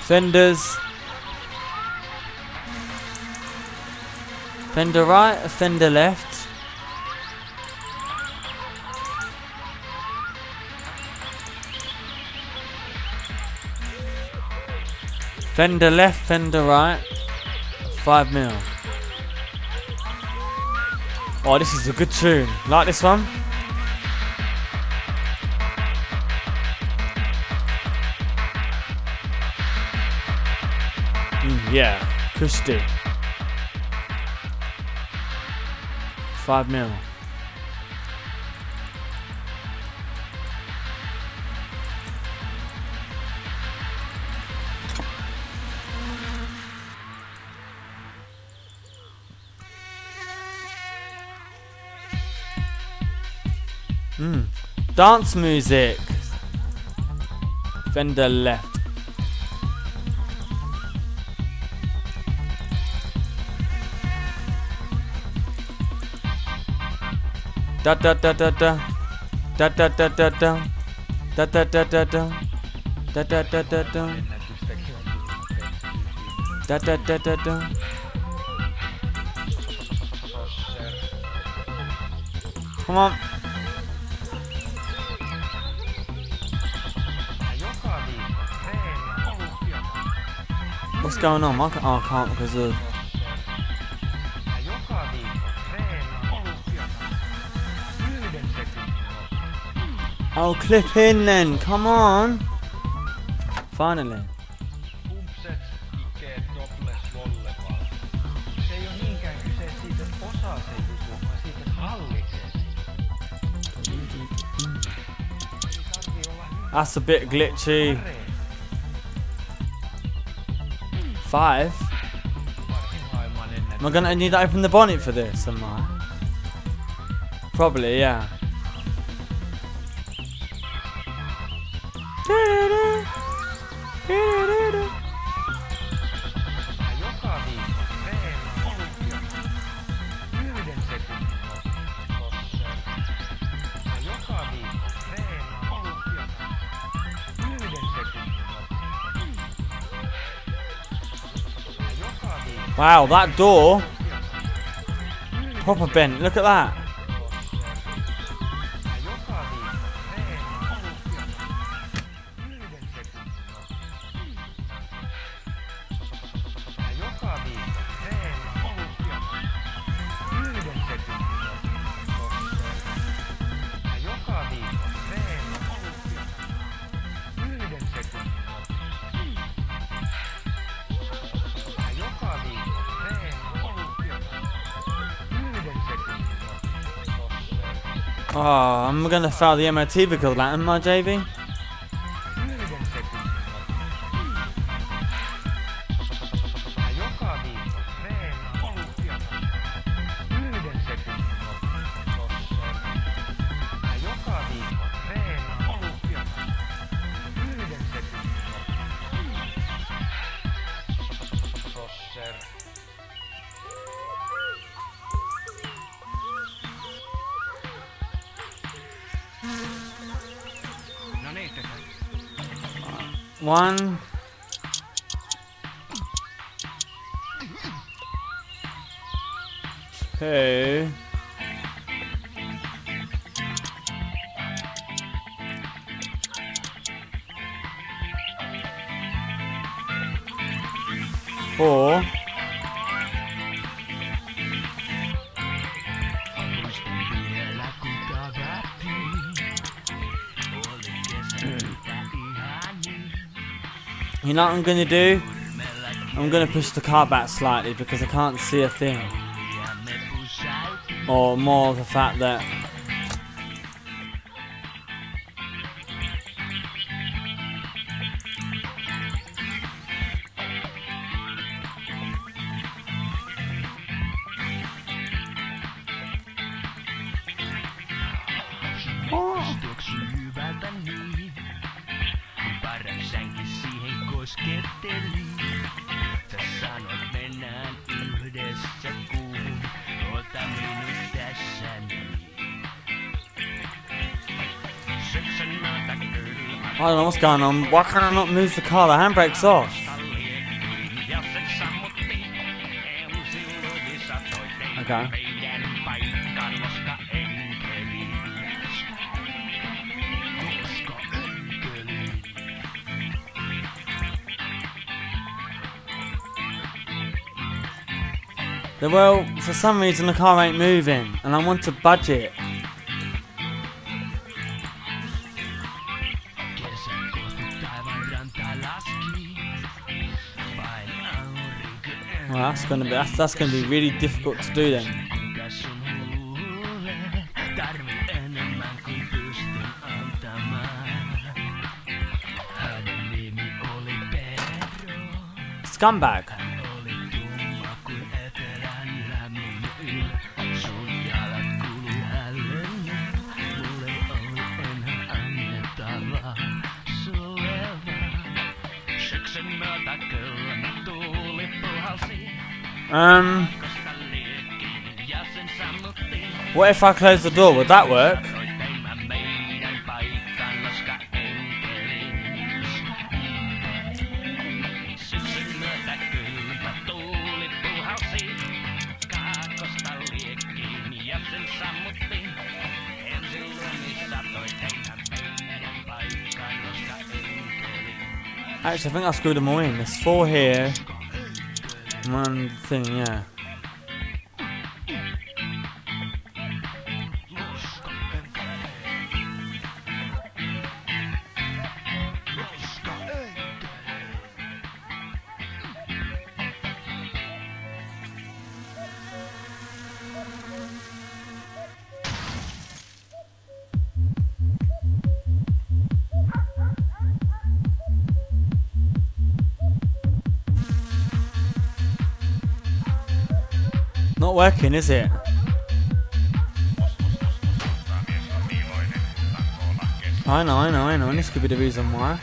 Fenders. Fender right, fender left. Fender left, fender right. 5 mil. Oh, this is a good tune. Like this one? Yeah, Christy. 5 mil. Dance music. Fender left. Da da da da da da da da da da da da da da da da da da da da da da da da. Come on. What's going on? I can't because of. I'll clip in then, come on! Finally. That's a bit glitchy. 5? Am I gonna need to open the bonnet for this, am I? Probably, yeah. Wow, that door proper bent, look at that. Oh, I'm gonna fail the MOT because of that, am I, JV? One. Hey. Four. You know what I'm gonna do? I'm gonna push the car back slightly because I can't see a thing. Or more of the fact that I don't know what's going on. Why can I not move the car? The handbrake's off. Okay. Well, for some reason the car ain't moving, and I want to budge it. Well, that's gonna be really difficult to do then. Scumbag. What if I close the door? Would that work? Actually, I think I screwed them all in. There's four here. One thing, yeah. Not working, is it? I know, and this could be the reason why.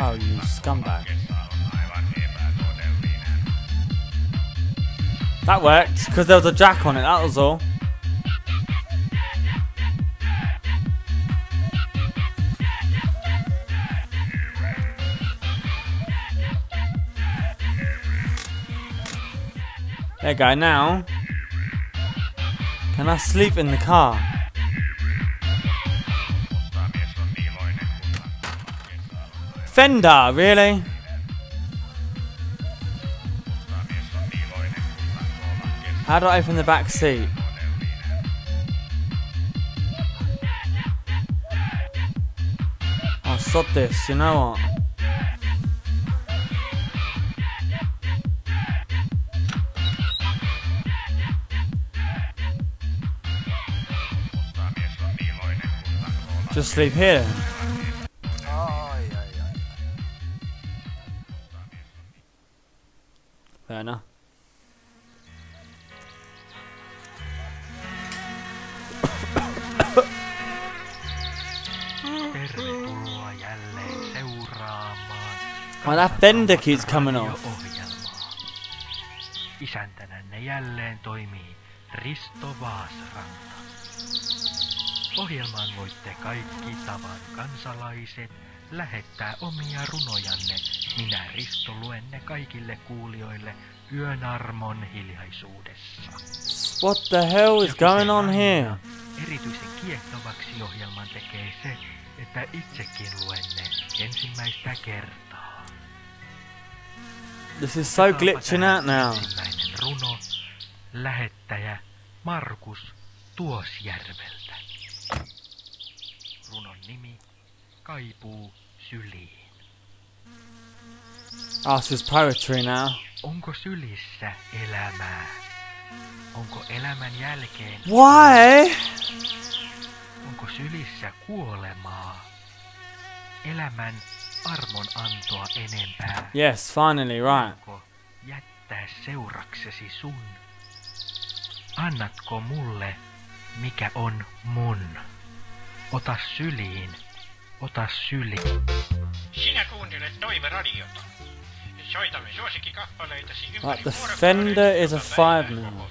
Oh, you scumbag. That worked, because there was a jack on it, that was all. There you go, now. Can I sleep in the car? Fender, really? How do I open the back seat? Oh, sod this, you know what? Just sleep here. Werner. Well, that fender keeps coming off. Isäntänänne jälleen toimii Risto Vaasranta. Ohjelmaan voitte kaikki tavan kansalaiset lähettää omia runojanne. Minä Risto luen ne kaikille kuulijoille yön armon hiljaisuudessa. What the hell is going on here? Erityisen kiehtovaksi ohjelman tekee se, että itsekin luen ne ensimmäistä kertaa. This is so glitching out now. Ensimmäinen runo, lähettäjä Markus Tuosjärveltä. Runon nimi Kaipuu syliin. Oh, this is poetry now. Onko sylissä elämää? Onko elämän jälkeen? Why? Onko sylissä kuolemaa? Elämän armon antoa enempää. Yes, finally, right. Onko jättää seuraksesi sun? Annatko mulle, mikä on mun? Ota syliin, ota syliin. Sinä kuuntelet Toiveradiota. Soitamme suosikkikappaleitasi ympäri the fender is a fireman.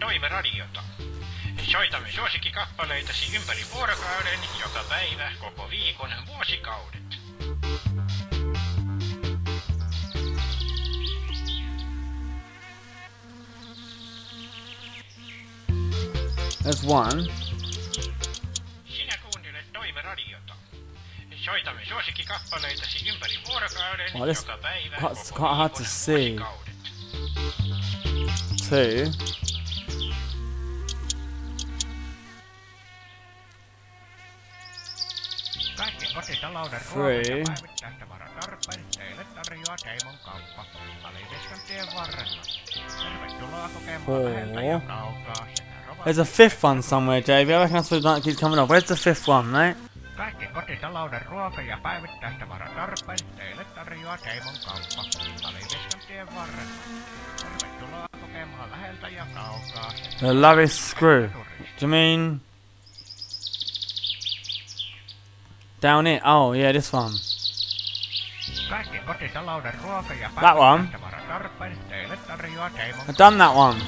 Toiveradiota. Soitamme suosikkikappaleitasi ympäri vuorokauden, joka päivä, koko viikon, vuosikaudet. That's one. Sinä kuuntelet Toiveradiota. Soitamme suosikkikappaleitasi ympäri vuorokauden, joka päivä, koko viikon, vuosikaudet. Two. Three. Four. There's a fifth one somewhere, JV. I reckon that's why that keeps coming up. Where's the fifth one, mate? The lowest screw. Do you mean? Down it. Oh, yeah, this one. That one. I've done that one.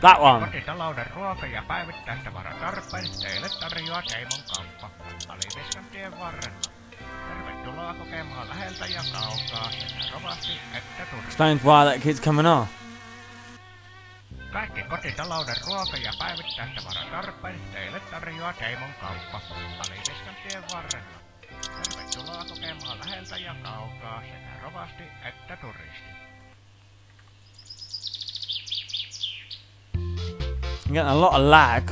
That one. Explains why that kid's coming off. I'm getting a lot of lag.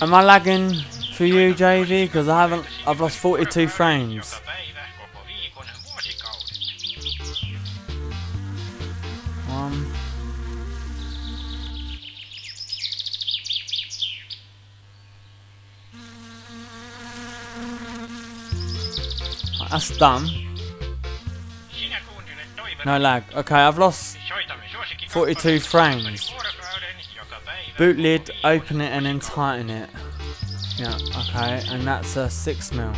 Am I lagging for you, JV? Because I've lost 42 frames. That's done. No lag. Okay, I've lost 42 frames. Boot lid, open it and then tighten it. Yeah, okay, and that's a 6mm.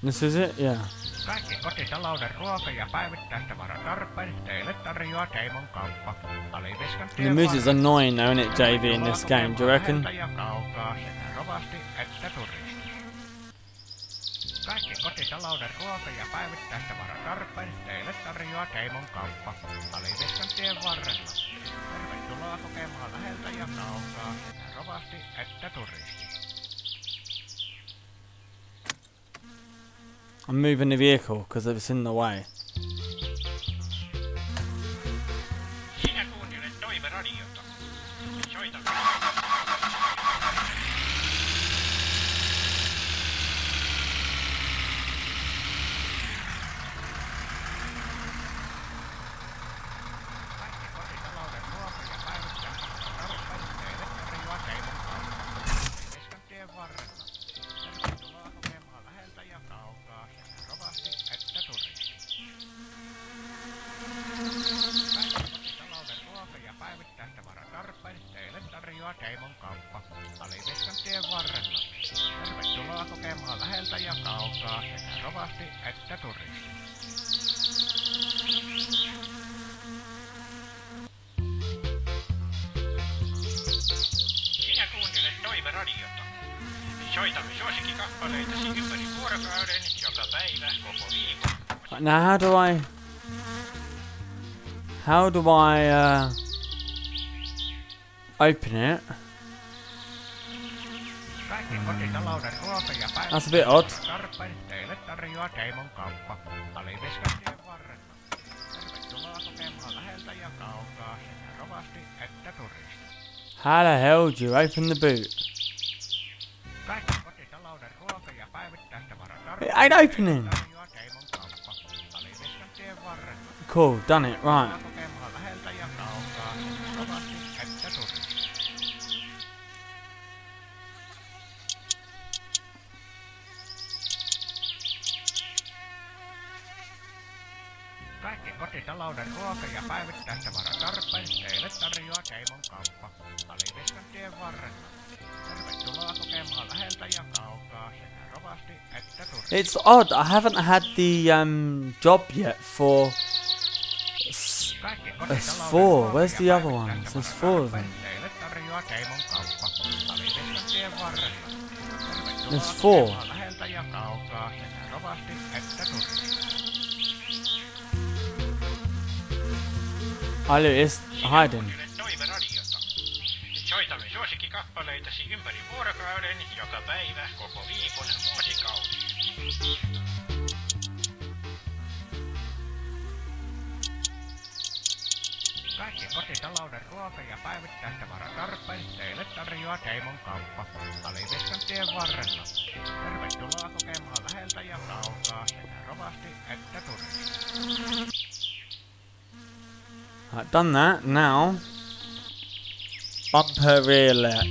This is it? Yeah. Kaikki kotitalouden ruoka- ja päivittäistavarotarpeet teille tarjoaa Teimon kauppa. The music is annoying though, isn't it, JV, in this game, do you reckon? Kaikki kotitalouden ruoka- ja päivittäistavarotarpeet teille tarjoaa Teimon kauppa. Taliveskan tien varrella. Tervetuloa kokemaan läheltä ja kaukaa sekä rovasti että turisti. I'm moving the vehicle because it was in the way. Now how do I open it? That's a bit odd. How the hell do you open the boot? It ain't opening. Cool, done it, right. It's odd, I haven't had the job yet for... There's four. Where's the other one? There's four of them. There's four. Oh, look, it's hiding. I've done that, now bumper rear left,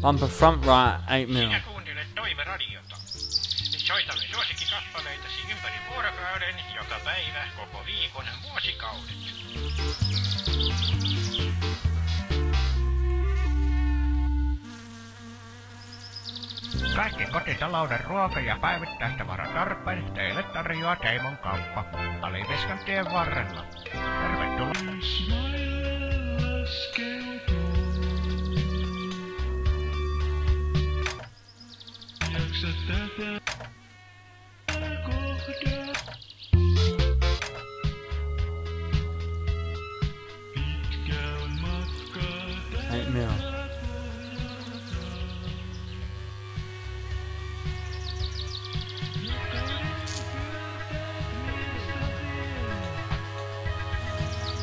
bumper front right 8mm. Kaikki kotitalouden ruoka- ja päivittäistavarotarpeet teille tarjoaa Teimon kauppa. Taliveskan tien varrella. Tervetuloa.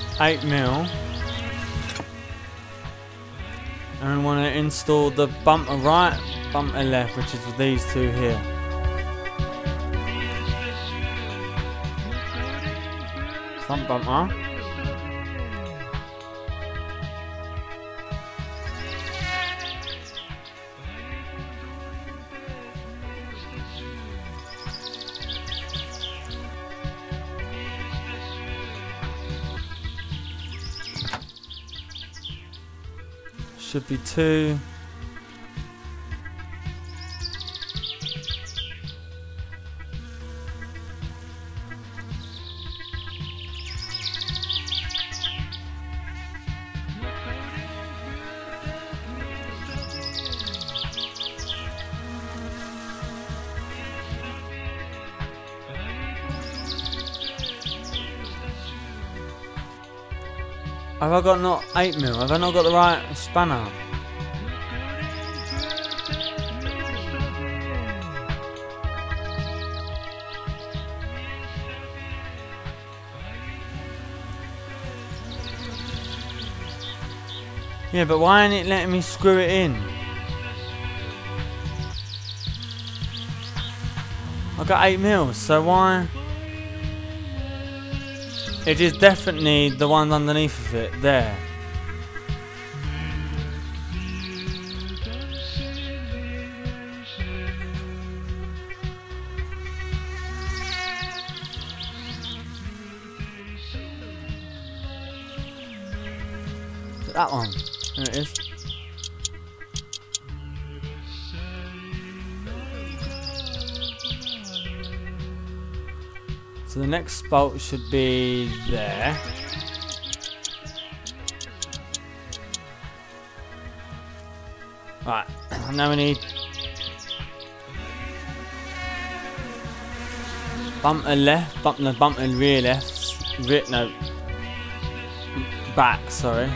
$8mm, and we want to install the bumper right, bumper left, which is with these two here. Front bumper. Should be two. Have I got not 8mm? Have I not got the right spanner? Yeah, but why ain't it letting me screw it in? I got 8mm, so why? It is definitely the ones underneath of it, there. That one. There it is. So the next bolt should be there. Right, now we need bump the left, bump the rear left, back, sorry.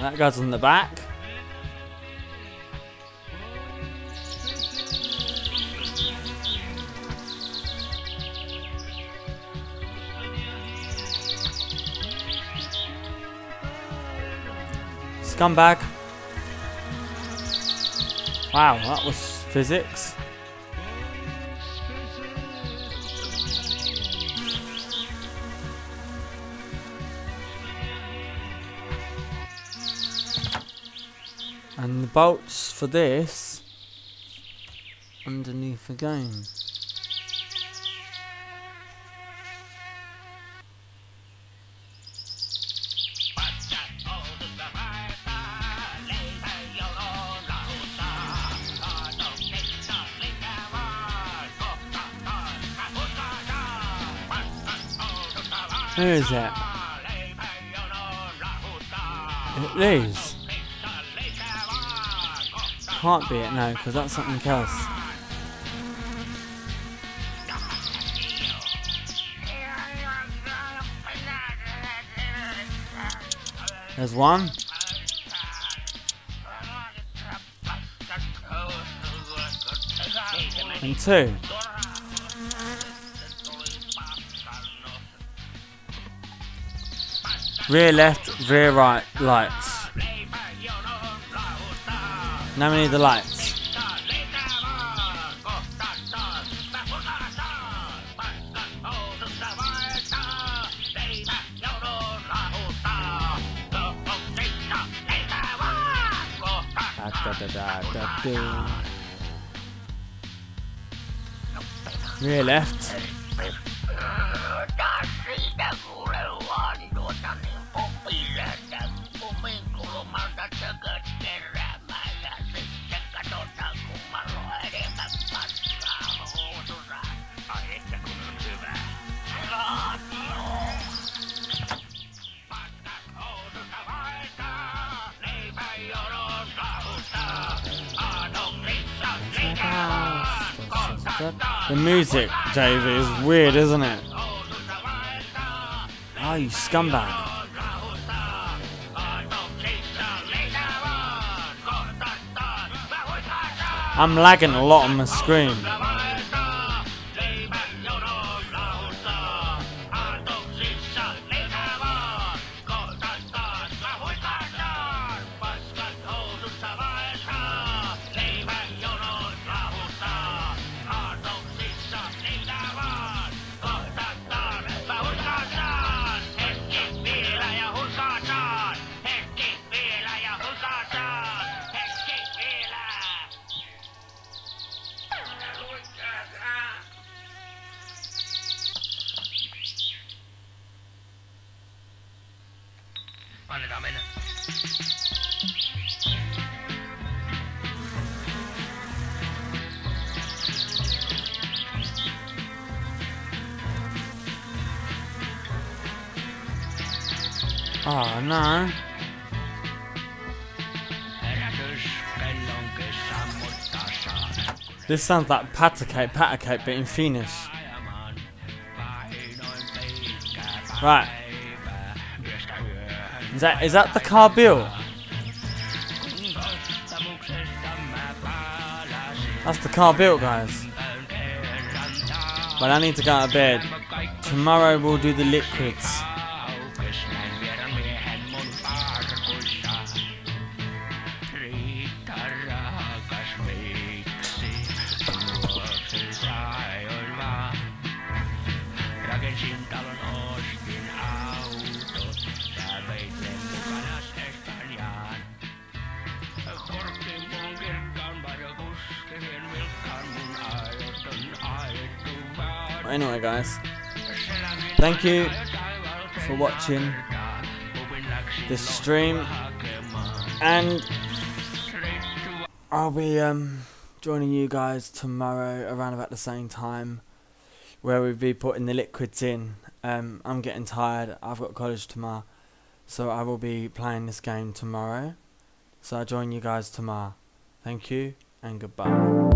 That goes on the back. Scumbag. Wow, that was physics. And the bolts for this underneath again. Where is that? It is. Can't be it now, because that's something else. There's one. And two. Rear left, rear right lights. Now we need the lights. Rear left. The music, JV, is weird, isn't it? Oh, you scumbag. I'm lagging a lot on my screen. Oh no. This sounds like Patacake, but in Finnish. Right. Is that the car bill? That's the car bill, guys. But I need to go to bed. Tomorrow we'll do the liquids. Anyway, guys, thank you for watching this stream, and I'll be joining you guys tomorrow around about the same time, where we'll be putting the liquids in. I'm getting tired, I've got college tomorrow, so I will be playing this game tomorrow, so I'll join you guys tomorrow. Thank you and goodbye.